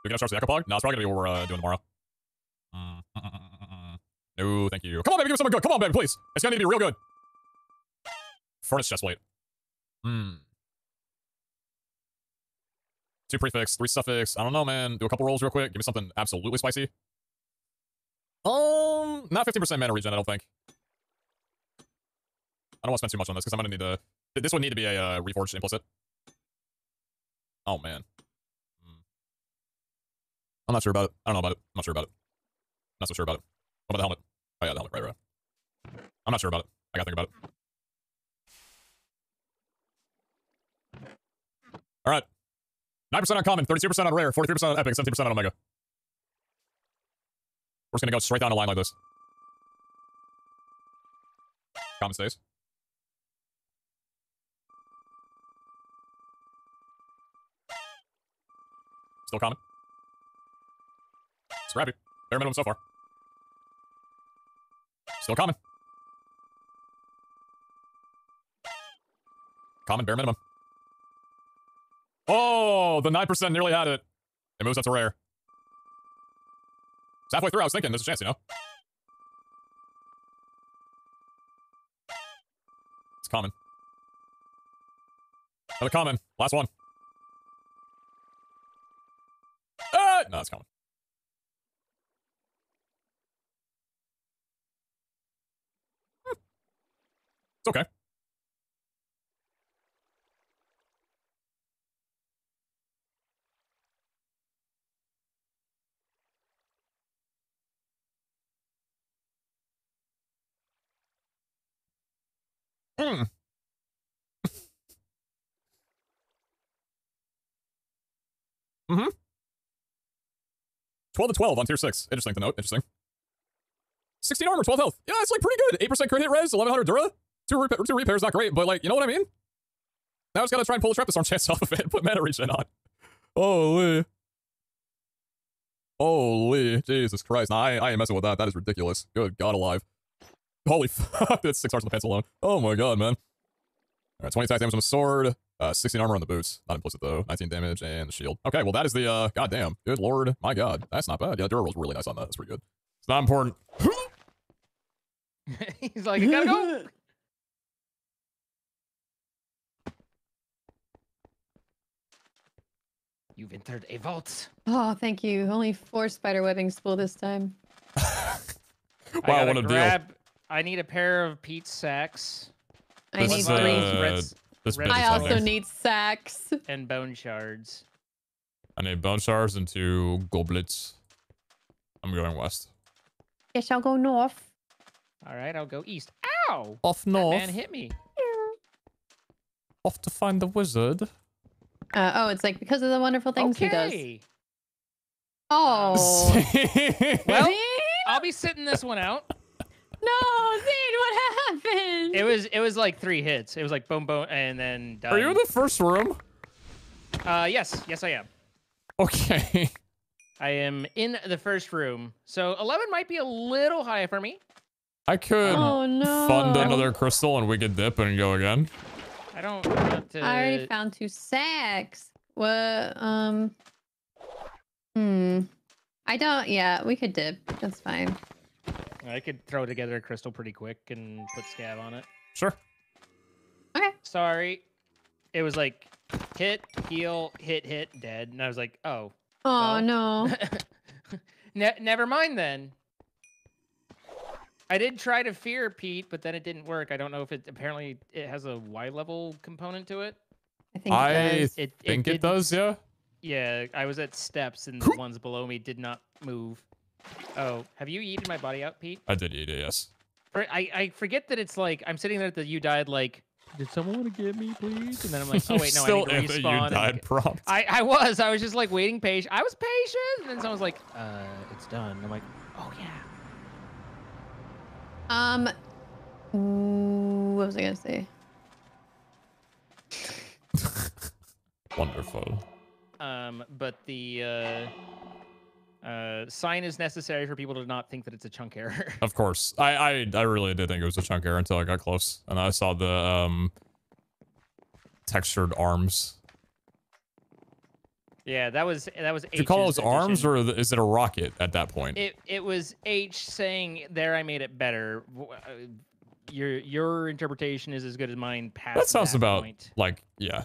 You're gonna charge the Echopog? No, it's probably gonna be what we're doing tomorrow. No, thank you. Come on, baby, give me something good. Come on, baby, please. It's gonna need to be real good. Furnace chest plate. Hmm. 2 prefix, 3 suffix. I don't know, man. Do a couple rolls real quick. Give me something absolutely spicy. Not 15% mana regen, I don't think. I don't want to spend too much on this because I'm gonna need to. This would need to be a reforged implicit. Oh man. I'm not sure about it. I don't know about it. I'm not sure about it. I'm not so sure about it. What about the helmet? Oh yeah, the helmet. Right. I'm not sure about it. I gotta think about it. All right. 9% on common, 32% on rare, 43% on epic, 17% on omega. We're just gonna go straight down a line like this. Common stays. Still common. Scrappy. Bare minimum so far. Still common. Common, bare minimum. Oh, the 9% nearly had it. It moves up to rare. It's halfway through, I was thinking, there's a chance, you know? It's common. Another common. Last one. No, it's common. It's okay. Mm-hmm. 12 to 12 on tier 6. Interesting to note. Interesting. 16 armor, 12 health. Yeah, it's like pretty good. 8% crit hit res, 1100 dura. Two repairs, not great, but like, you know what I mean? Now I just gotta try and pull a Trappisarm chance off of it and put mana regen on. Holy. Holy. Jesus Christ. Nah, I ain't messing with that. That is ridiculous. Good God alive. Holy fuck, that's 6 hearts on the pants alone. Oh my god, man. Alright, 20 attack damage on the sword, 16 armor on the boots. Not implicit though. 19 damage and the shield. Okay, well that is the, goddamn. Good lord. My god. That's not bad. Yeah, Dura roll's really nice on that. That's pretty good. It's not important. He's like, I gotta go. You've entered a vault. Oh, thank you. Only 4 spider webbing spool this time. Wow, what a deal. I need a pair of Pete's sacks. I need 3. I also need sacks. And bone shards. I need bone shards and 2 goblets. I'm going west. Yes, I'll go north. All right, I'll go east. Ow! Off north. That man hit me. Off to find the wizard. Oh, it's like because of the wonderful things he does. Oh. Well, I'll be sitting this one out. No, Zane, what happened? It was like 3 hits. It was like boom, boom, and then done. Are you in the first room? Yes, I am. Okay. I am in the first room. So 11 might be a little high for me. I could fund another crystal and we could dip and go again. I don't have to. I already found 2 sacks. Well, I don't. Yeah, we could dip. That's fine. I could throw together a crystal pretty quick and put scab on it. Sure. Okay. Sorry. It was like hit, heal, hit, hit, dead. And I was like, oh. Oh, well. No. Never mind then. I did try to fear Pete, but then it didn't work. I don't know if it apparently it has a Y level component to it. I think it does, yeah. Yeah, I was at steps and the ones below me did not move. Oh, have you eaten my body out, Pete? I did eat it, yes. I forget that it's like, I'm sitting there at the you died like, did someone want to get me, please? And then I'm like, oh wait, no, I need to respawn. You died prompt. I was just like waiting patient. I was patient, and then someone's like, it's done. And I'm like, oh yeah. What was I gonna say? Wonderful. But the sign is necessary for people to not think that it's a chunk error. Of course, I really did think it was a chunk error until I got close and I saw the textured arms. Yeah, that was. Did you call those arms, or is it a rocket at that point? It was H saying, "There, I made it better." Your interpretation is as good as mine. Past that sounds about like yeah.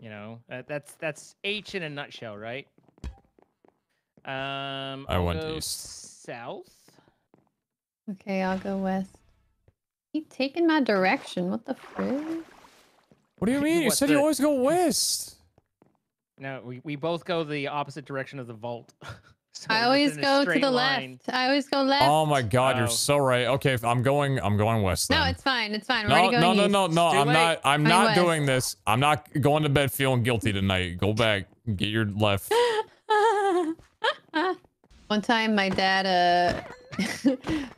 You know, that's H in a nutshell, right? I went east. South. Okay, I'll go west. He taking my direction. What the frick? What do you mean? You said you always go west. No, we both go the opposite direction of the vault. So I always go to the left. I always go left. Oh my God, you're so right. Okay, if I'm going west. Then. No, it's fine. It's fine. No, I'm not doing this. I'm not going to bed feeling guilty tonight. Go back, get your left. One time, my dad,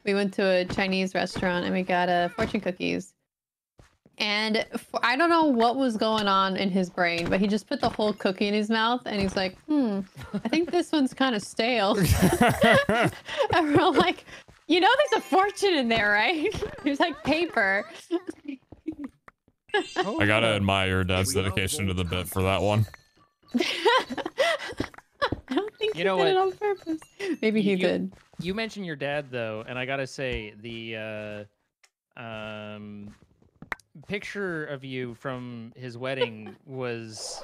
we went to a Chinese restaurant and we got fortune cookies. And I don't know what was going on in his brain, but he just put the whole cookie in his mouth and he's like, I think this one's kind of stale. And we're all like, you know, there's a fortune in there, right? There's like paper. I gotta admire your dad's dedication to the bit for that one. I don't think he did it on purpose. Maybe he did. You mentioned your dad though, and I gotta say the picture of you from his wedding was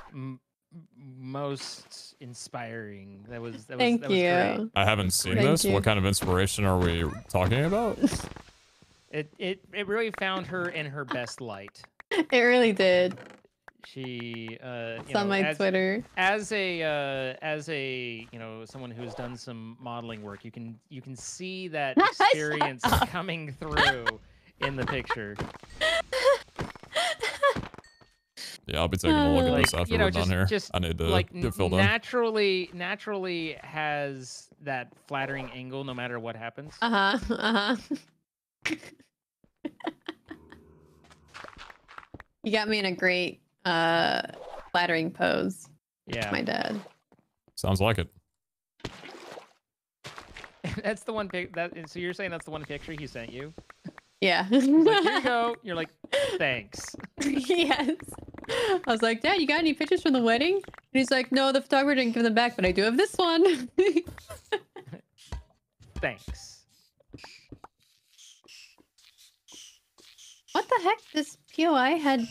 most inspiring. That was great. I haven't seen this. What kind of inspiration are we talking about? It really found her in her best light. It really did. She as a you know, someone who's done some modeling work, you can see that experience coming through in the picture. Yeah, I'll be taking a look at this after we're done here. I need to fill down. Naturally has that flattering angle no matter what happens. You got me in a great flattering pose. Yeah. My dad. Sounds like it. That's the one pic. So you're saying that's the one picture he sent you? Yeah. Like, here you go. You're like, thanks. Yes. I was like, Dad, you got any pictures from the wedding? And he's like, no, the photographer didn't give them back, but I do have this one. Thanks. What the heck? This POI had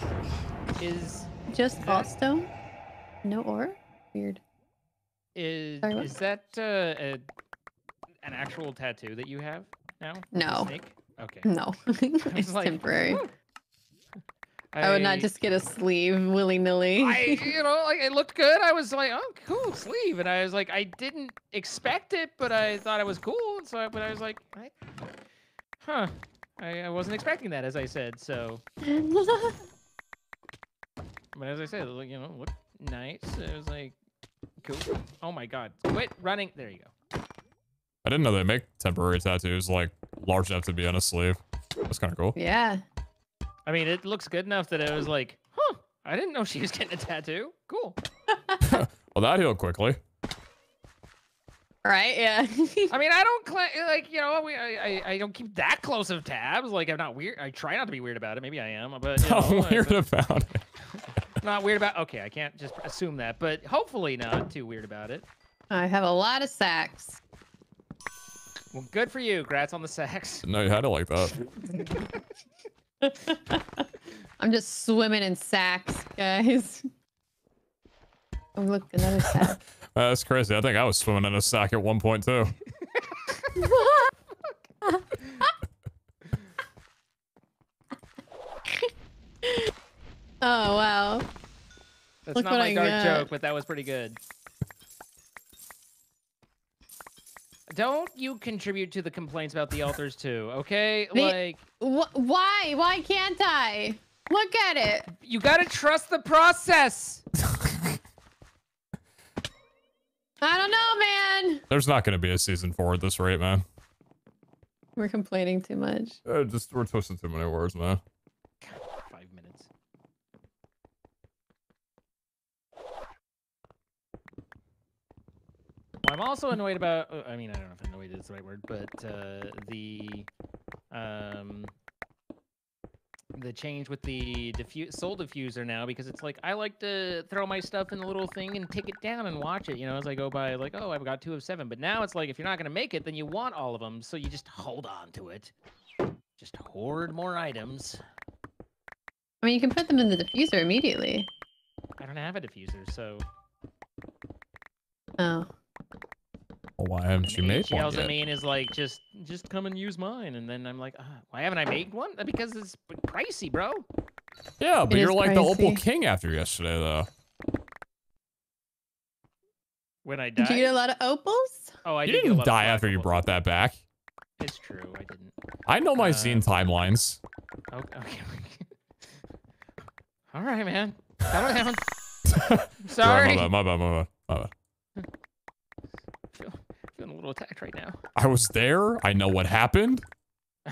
just Vaultstone? No ore? Weird. Is that an actual tattoo that you have now? No. Okay. No. It's like, temporary. I would not just get a sleeve willy-nilly. It looked good. I was like, oh, cool, sleeve. And I was like, I didn't expect it, but I thought it was cool. And so, but I was like, I wasn't expecting that, as I said, so. But as I said, you know, looked nice. It was like, cool. Oh my God. Quit running. There you go. I didn't know they make temporary tattoos, like, large enough to be on a sleeve. That's kind of cool. Yeah. I mean, it looks good enough that it was like, huh, I didn't know she was getting a tattoo. Cool. Well, that healed quickly. Right, yeah. I mean, I don't, like, you know, I don't keep that close of tabs. Like, I'm not weird. I try not to be weird about it. Maybe I am, but... You know, okay, I can't just assume that, but hopefully not too weird about it. I have a lot of sacks. Well, good for you. Congrats on the sacks. No, you had it like that. I'm just swimming in sacks, guys. Oh, look, another sack. That's crazy. I think I was swimming in a sack at one point, too. Oh, wow. That's look not my dark joke, but that was pretty good. Don't you contribute to the complaints about the altars too, okay? Like, why? Why can't I? Look at it. You gotta trust the process. I don't know, man. There's not gonna be a season 4 at this rate, man. We're complaining too much. We're twisting too many words, man. 5 minutes. I'm also annoyed about, I mean, I don't know if annoyed is the right word, but the change with the diffuse soul diffuser now, because it's like, I like to throw my stuff in the little thing and take it down and watch it, you know, as I go by, like, oh, I've got 2 of 7, but now it's like, if you're not going to make it, then you want all of them, so you just hold on to it. Just hoard more items. I mean, you can put them in the diffuser immediately. I don't have a diffuser, so... Oh. Well, why haven't you made one yet? She yells at me and is like, just come and use mine. And then I'm like, why haven't I made one? Because it's pricey, bro. Yeah, but you're like the Opal King after yesterday, though. When I died? Did you get a lot of opals? Oh, I didn't die after you brought that back. It's true, I didn't. I know my zine timelines. Okay. All right, man. That would happen. Sorry. Yeah, my bad. Feeling a little attacked right now. I was there. I know what happened. I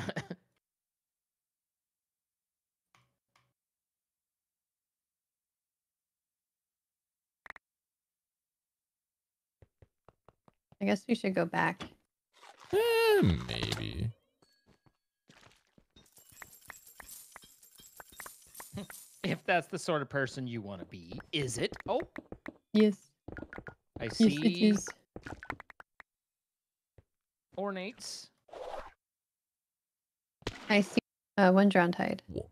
guess we should go back. Maybe. If that's the sort of person you want to be, is it? Oh. Yes. I see. Yes, it is. Ornates. I see 1 drown hide. Whoa.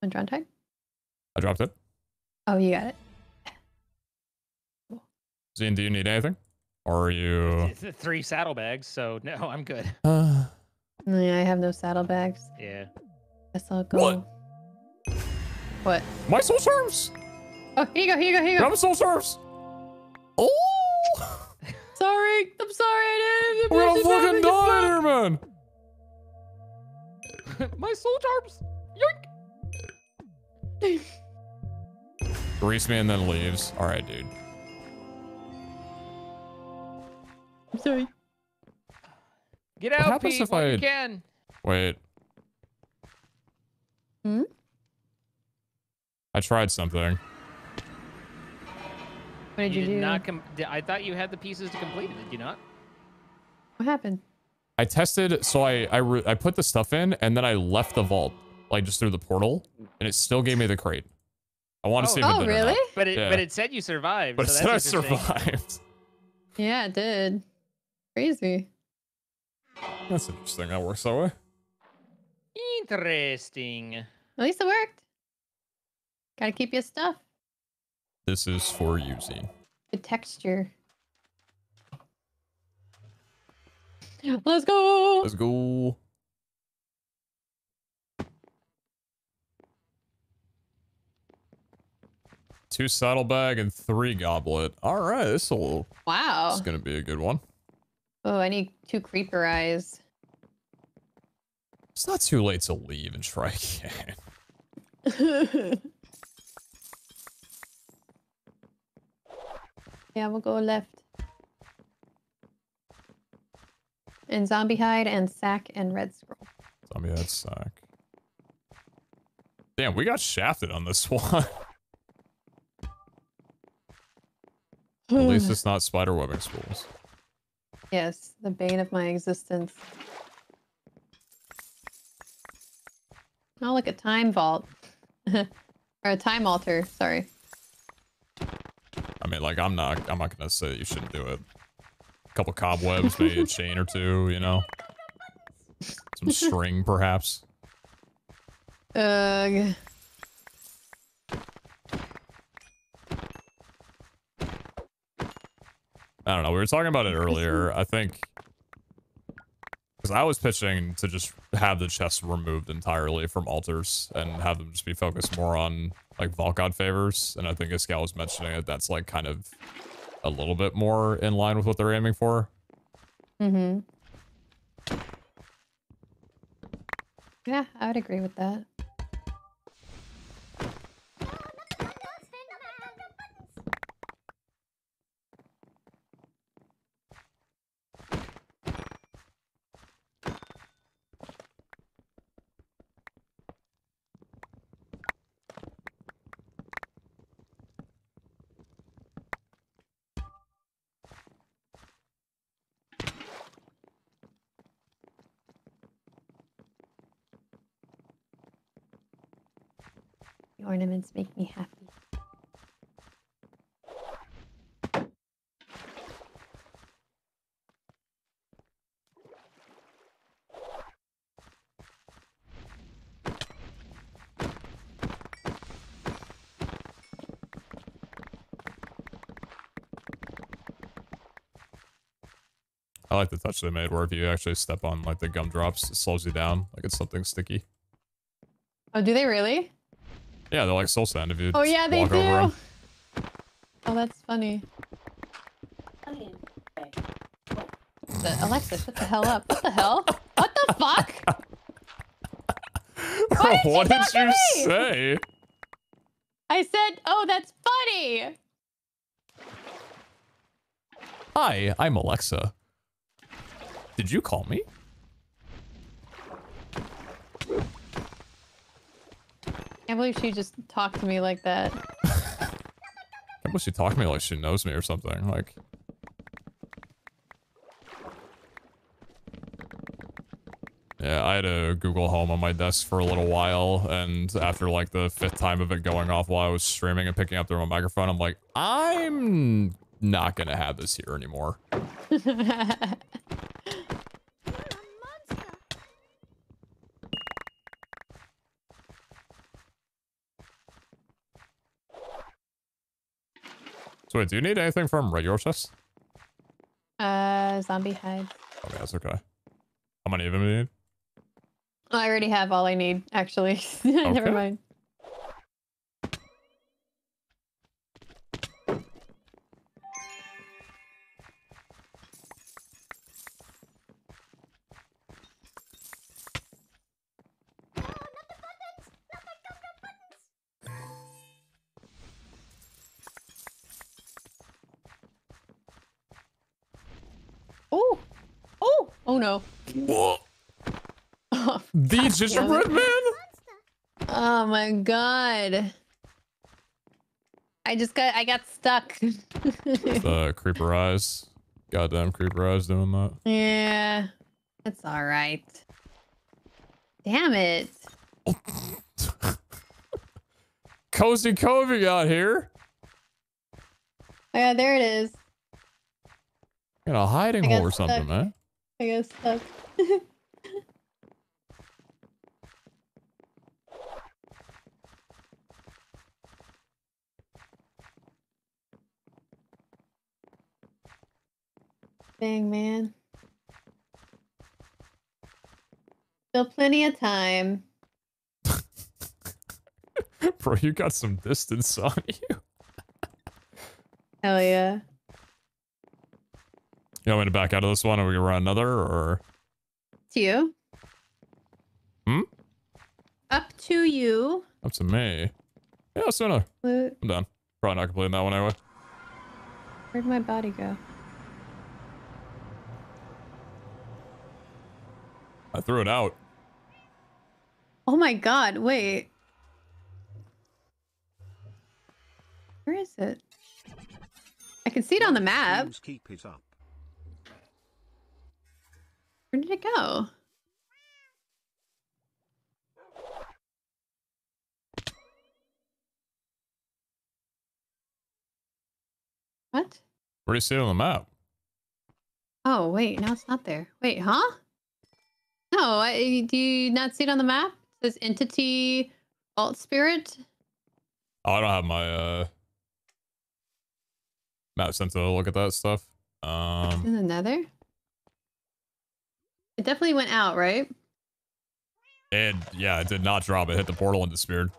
1 drown hide? I dropped it. Oh, you got it. Cool. Zine, do you need anything? Or are you... It's 3 saddlebags, so no, I'm good. Yeah, I have no saddlebags. Yeah. Guess I'll go. What? What? My soul serves! Oh, here you go, here you go, here you go. Grab a soul serves! Oh! Sorry, I'm sorry, I didn't. We're gonna fucking die here, man. My soul charms. Yoink. Grease me and then leaves. All right, dude. I'm sorry. Get out, Pete. If I can. Wait. Hmm. I tried something. What did you do? Not I thought you had the pieces to complete it. Did you not? What happened? I tested, so I put the stuff in, and then I left the vault, like just through the portal, and it still gave me the crate. I want to see if it did. Oh, really? But it said you survived. But so it said I survived. Yeah, it did. Crazy. That's interesting. That works that way. Interesting. At least it worked. Gotta keep your stuff. This is for using. The texture. Let's go! Let's go! Two saddlebag and 3 goblet. Alright, this'll... Wow. It's gonna be a good one. Oh, I need 2 creeper eyes. It's not too late to leave and try again. Yeah, we'll go left. And zombie hide and sack and red scroll. Zombie hide, sack. Damn, we got shafted on this one. At least it's not spider webbing spools. Yes, the bane of my existence. Oh, like a time vault. Or a time altar, sorry. I mean, like, I'm not gonna say that you shouldn't do it. A couple cobwebs, maybe a chain or 2, you know. Some string, perhaps. Ugh. I don't know. We were talking about it earlier. I think... Because I was pitching to just have the chests removed entirely from altars and have them just be focused more on, like, Vault God favors. And I think Escal was mentioning that that's, like, kind of a little bit more in line with what they're aiming for. Mm-hmm. Yeah, I would agree with that. Ornaments make me happy. I like the touch they made where if you actually step on like the gumdrops, it slows you down like it's something sticky. Oh, do they really? Yeah, they're like soul sand if you just walk over them. Oh yeah, they do. Oh, that's funny. Alexa, shut the hell up! What the hell? What the fuck? What did you say? I said, "Oh, that's funny." Hi, I'm Alexa. Did you call me? I can't believe she just talked to me like that. I can't believe she talked to me like she knows me or something. Like, yeah, I had a Google Home on my desk for a little while, and after like the 5th time of it going off while I was streaming and picking up through my microphone, I'm like, I'm not gonna have this here anymore. So wait, do you need anything from regular chests? Zombie hide. Okay, that's okay. How many of them do you need? Oh, I already have all I need, actually. Okay. Never mind. Oh no. Whoa. Oh, the gingerbread man? Oh my god. I got stuck. Creeper eyes. Goddamn creeper eyes doing that. Yeah. It's alright. Damn it. Cozy Covey out here. Oh yeah, there it is. Got a hiding hole or something, man. I guess stuck. Dang, man. Still plenty of time. Bro, you got some distance on you. Hell yeah. You want me to back out of this one, or we can run another, or? To you. Hmm? Up to you. Up to me. Yeah, let's do another. I'm done. Probably not completing that one anyway. Where'd my body go? I threw it out. Oh my god, wait. Where is it? I can see it on the map. Keep it up. Where did it go? What? Where do you see it on the map? Oh, wait, now it's not there. Wait, huh? No, do you not see it on the map? It says entity, alt spirit. Oh, I don't have my map sent to look at that stuff. There's another. It definitely went out, right? And yeah, it did not drop. It hit the portal and disappeared.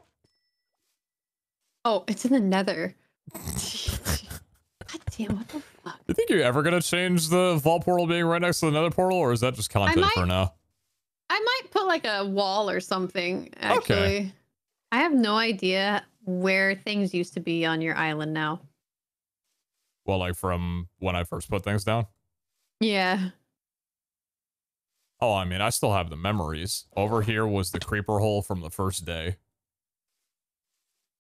Oh, it's in the nether. God damn, what the fuck? You think you're ever going to change the vault portal being right next to the nether portal, or is that just content for now? I might put like a wall or something, actually. Okay. I have no idea where things used to be on your island now. Well, like from when I first put things down? Yeah. Oh, I mean, I still have the memories. Over here was the creeper hole from the first day.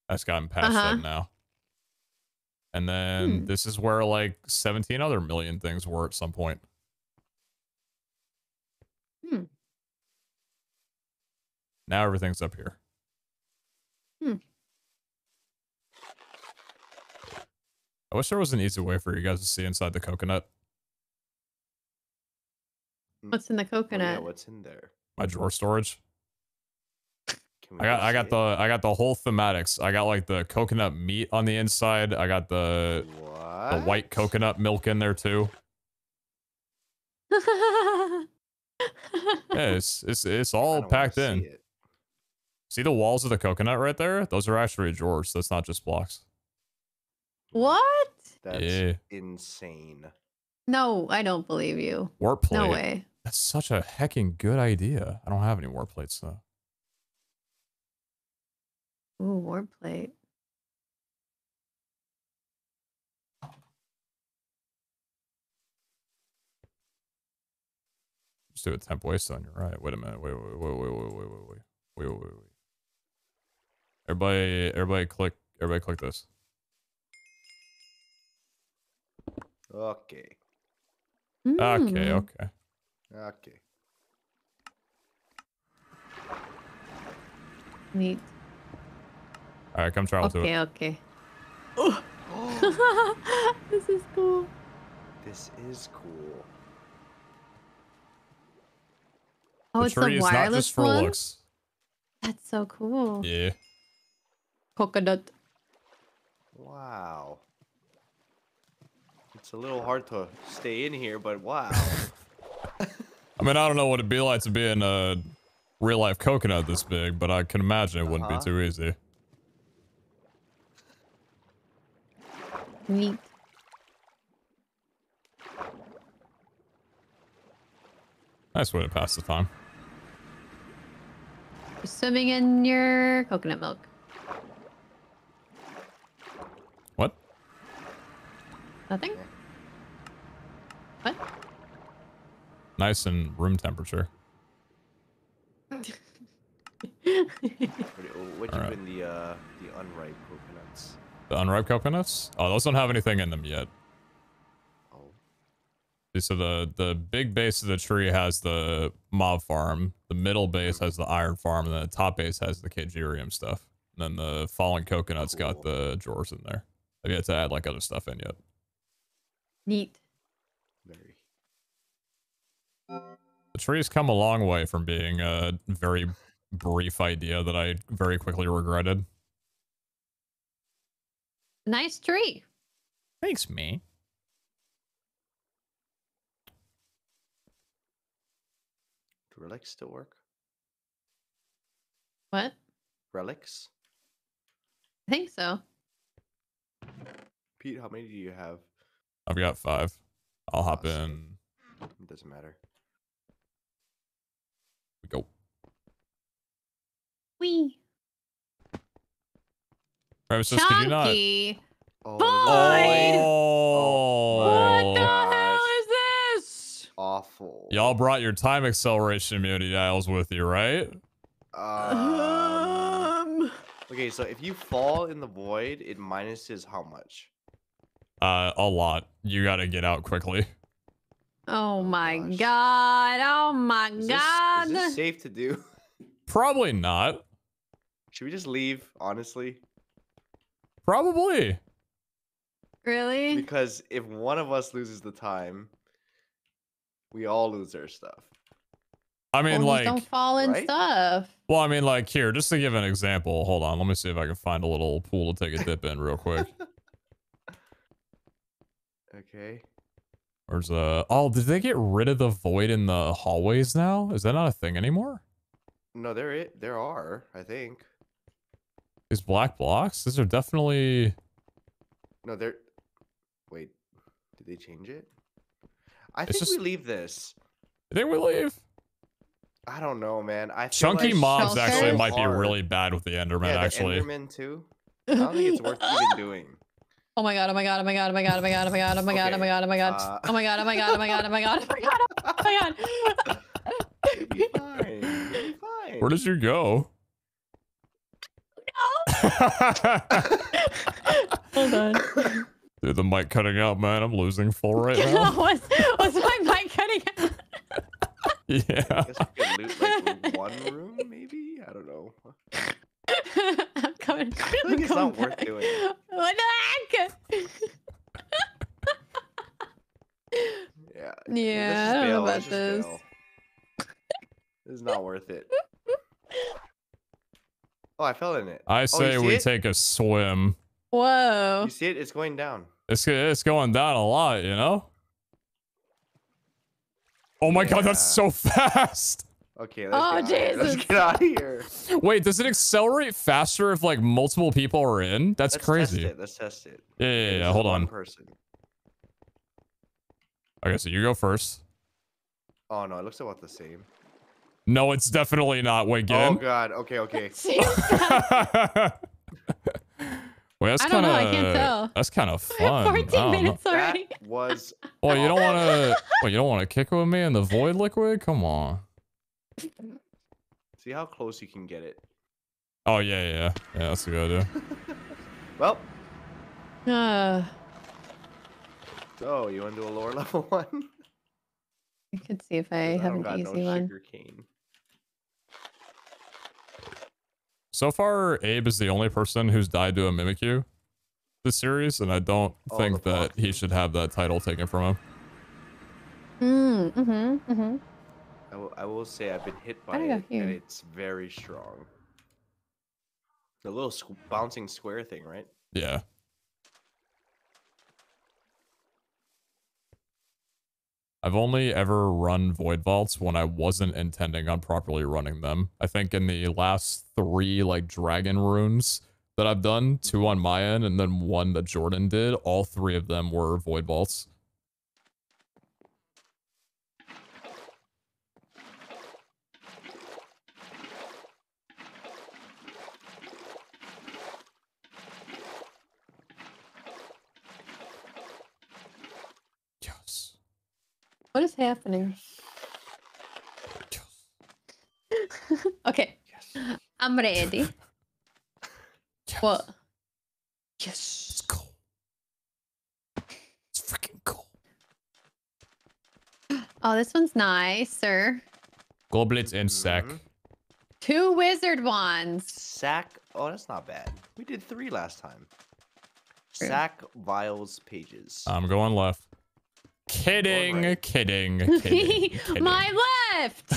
That's gotten past that now. And then this is where like 17 other million things were at some point. Hmm. Now everything's up here. Hmm. I wish there was an easy way for you guys to see inside the coconut. What's in the coconut? Oh, yeah, what's in there? My drawer storage. I got the whole thematics. I got like the coconut meat on the inside. I got the white coconut milk in there too. Yeah, it's all packed in. See the walls of the coconut right there? Those are actually drawers. That's not just blocks. What? That's insane. No, I don't believe you. Warp plate. No way. That's such a heckin' good idea. I don't have any warp plates though. Ooh, warp plate. Let's do a temp waste on your right. Wait a minute. Wait. Everybody click this. Okay. Okay. Neat. All right, come travel to it. Okay. Oh. This is cool. Oh, the tree is not just for looks. That's so cool. Yeah. Coconut. Wow. It's a little hard to stay in here, but wow. I mean, I don't know what it'd be like to be in a real-life coconut this big, but I can imagine it wouldn't be too easy. Neat. Nice way to pass the time. You're swimming in your coconut milk. What? Nothing. What? Nice and room temperature. What do you mean the unripe coconuts? The unripe coconuts? Oh, those don't have anything in them yet. Oh. So the big base of the tree has the mob farm, the middle base has the iron farm, and then the top base has the Kagerium stuff. And then the fallen coconuts got the drawers in there. I've yet to add like other stuff in yet. Neat. Very. The tree's come a long way from being a very brief idea that I very quickly regretted. Nice tree. Thanks, me. Do relics still work? What? Relics? I think so. Pete, how many do you have? I've got 5. I'll hop in. It doesn't matter. We go. Wee. Ramses, could you not? What the hell is this? Awful. Y'all brought your time acceleration immunity dials with you, right? Okay, so if you fall in the void, it minuses how much? A lot. You gotta get out quickly. Oh my god. Oh my god. Is this safe to do? Probably not. Should we just leave, honestly? Probably. Really? Because if one of us loses the time, we all lose our stuff. I mean, like, don't fall in stuff. Well, I mean, like, here, just to give an example, hold on, let me see if I can find a little pool to take a dip in real quick. Okay. Where's the... Oh, did they get rid of the void in the hallways now? Is that not a thing anymore? No, there are, I think. These black blocks? These are definitely... No, they're... Wait, did they change it? I think we leave this. Did they leave? I don't know, man. I feel Chunky like mobs actually might be really bad with the Enderman, actually. Enderman too? I don't think it's worth even doing. Oh my god, oh my god, oh my god, oh my god, oh my god, oh my god, oh my god, oh my god, oh my god, oh my god, oh my god, oh my god, oh my god, oh my god, oh my god. It'd be fine. It'd be fine. Where did you go? Hold on. Dude, the mic cutting out, man. I'm losing full right now. Was my mic cutting out? Yeah. I guess we could loot like one room, maybe? I don't know. I'm coming. I feel like it's not worth doing. What the heck? Yeah. Yeah, I don't know about this. This is not worth it. Oh, I fell in it. I say we take a swim. Whoa. You see it? It's going down. It's going down a lot, you know? Oh my god, that's so fast! Okay, let's get out. Let's get out of here. Wait, does it accelerate faster if like multiple people are in? That's crazy. Test it. Let's test it. Yeah, hold on. Okay, so you go first. Oh no, it looks about the same. No, it's definitely not. Wait, get in. Oh god, okay. Wait, that's kind of. I can't tell. That's kind of fun. 14 minutes already. That was. Well, you don't want to. Well, you don't want to kick with me in the void liquid. Come on. See how close you can get it. Oh yeah. That's a good idea. Well. So you want to do a lower level one? I could see if I have an easy one. So far, Abe is the only person who's died to a Mimikyu this series, and I don't think that he should have that title taken from him. I will say I've been hit by it, and it's very strong. The little bouncing square thing, right? Yeah. I've only ever run void vaults when I wasn't intending on properly running them. I think in the last 3 like dragon runes that I've done, 2 on my end and then 1 that Jordan did, all 3 of them were void vaults. What is happening? Yes. Okay. Yes. I'm ready. Yes. What? Yes. It's cool. It's freaking cool. Oh, this one's nicer. Goblets and sack. 2 wizard wands. Sack. Oh, that's not bad. We did 3 last time. True. Sack, vials, pages. I'm going left. Kidding. My left.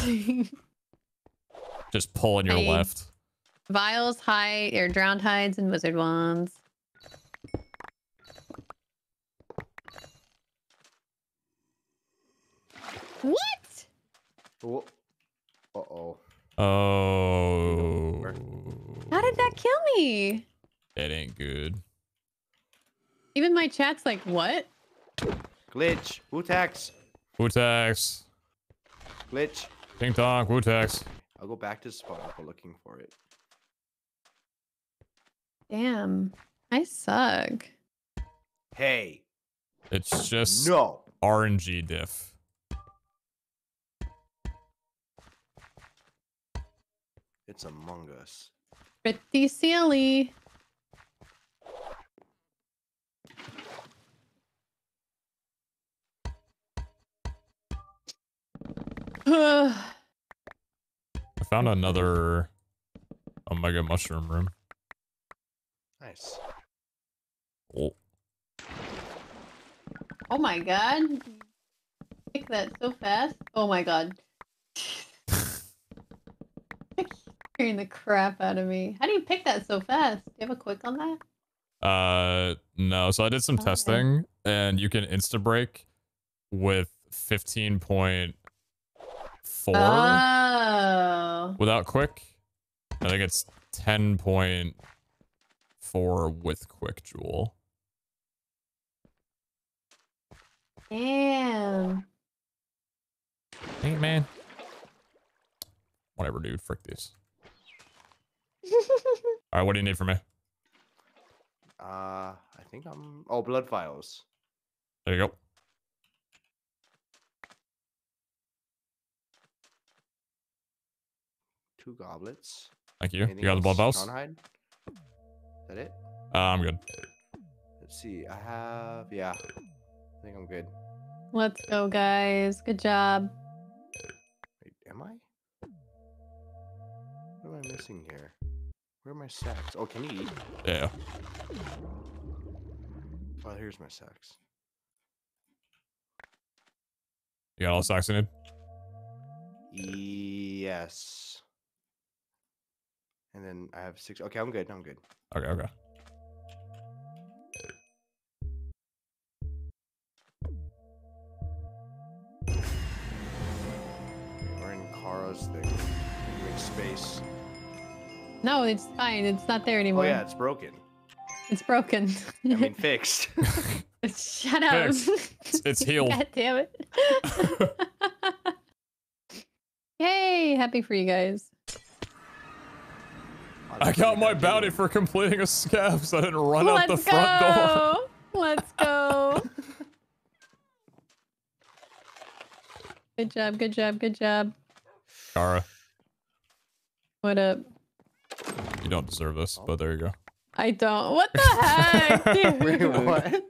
Just pulling your left. Vials, hide, or drowned hides, and wizard wands. What? Oh. How did that kill me? That ain't good. Even my chat's like, what? Glitch. Wootax. Wootax. Glitch. Ding dong. Wootax. I'll go back to spawn if we're looking for it. Damn. I suck. Hey. It's just RNG diff. It's Among Us. Pretty silly. I found another Omega mushroom room. Nice. Oh my god. Pick that so fast. Oh my god. scaring the crap out of me. How do you pick that so fast? Do you have a quick on that? No. So I did some testing, and you can insta break with 15.4 without quick. I think it's 10.4 with quick jewel. Damn. Dang it, man. Whatever, dude. Frick these. All right, what do you need from me? I think I'm... Oh, blood vials. There you go. Two goblets. Thank you. Anything you got the blood vials? Is that it? I'm good. Let's see. I have... Yeah. I think I'm good. Let's go, guys. Good job. Wait, am I? What am I missing here? Where are my sacks? Oh, can you eat? Yeah. Oh, here's my sacks. You got all the sacks in it? Yes. And then I have 6. Okay, I'm good. I'm good. Okay, okay. We're in Kara's thing. Make space. No, it's fine. It's not there anymore. Oh yeah, it's broken. It's broken. I mean, fixed. Shut up. Fixed. It's healed. God damn it. Yay! Happy for you guys. I got my bounty for completing a scav, so I didn't run out the front door. Let's go. Good job. Good job. Good job. Kara. What up? You don't deserve this, but there you go. I don't. What the heck, dude? Wait, what?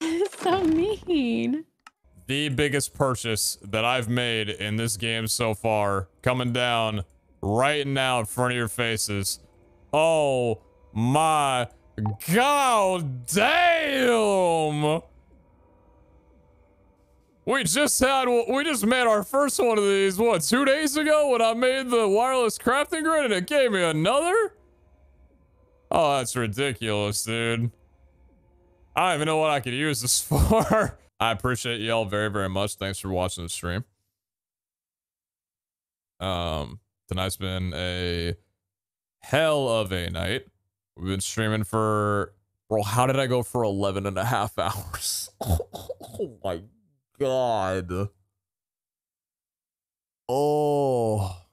That's so mean. The biggest purchase that I've made in this game so far, coming down right now in front of your faces. Oh my god damn! We just made our first one of these, what, 2 days ago when I made the wireless crafting grid and it gave me another? Oh, that's ridiculous, dude. I don't even know what I could use this for. I appreciate y'all very, very much. Thanks for watching the stream. Tonight's been a hell of a night. We've been streaming for, well, how did I go for 11 and a half hours? Oh my god. Oh.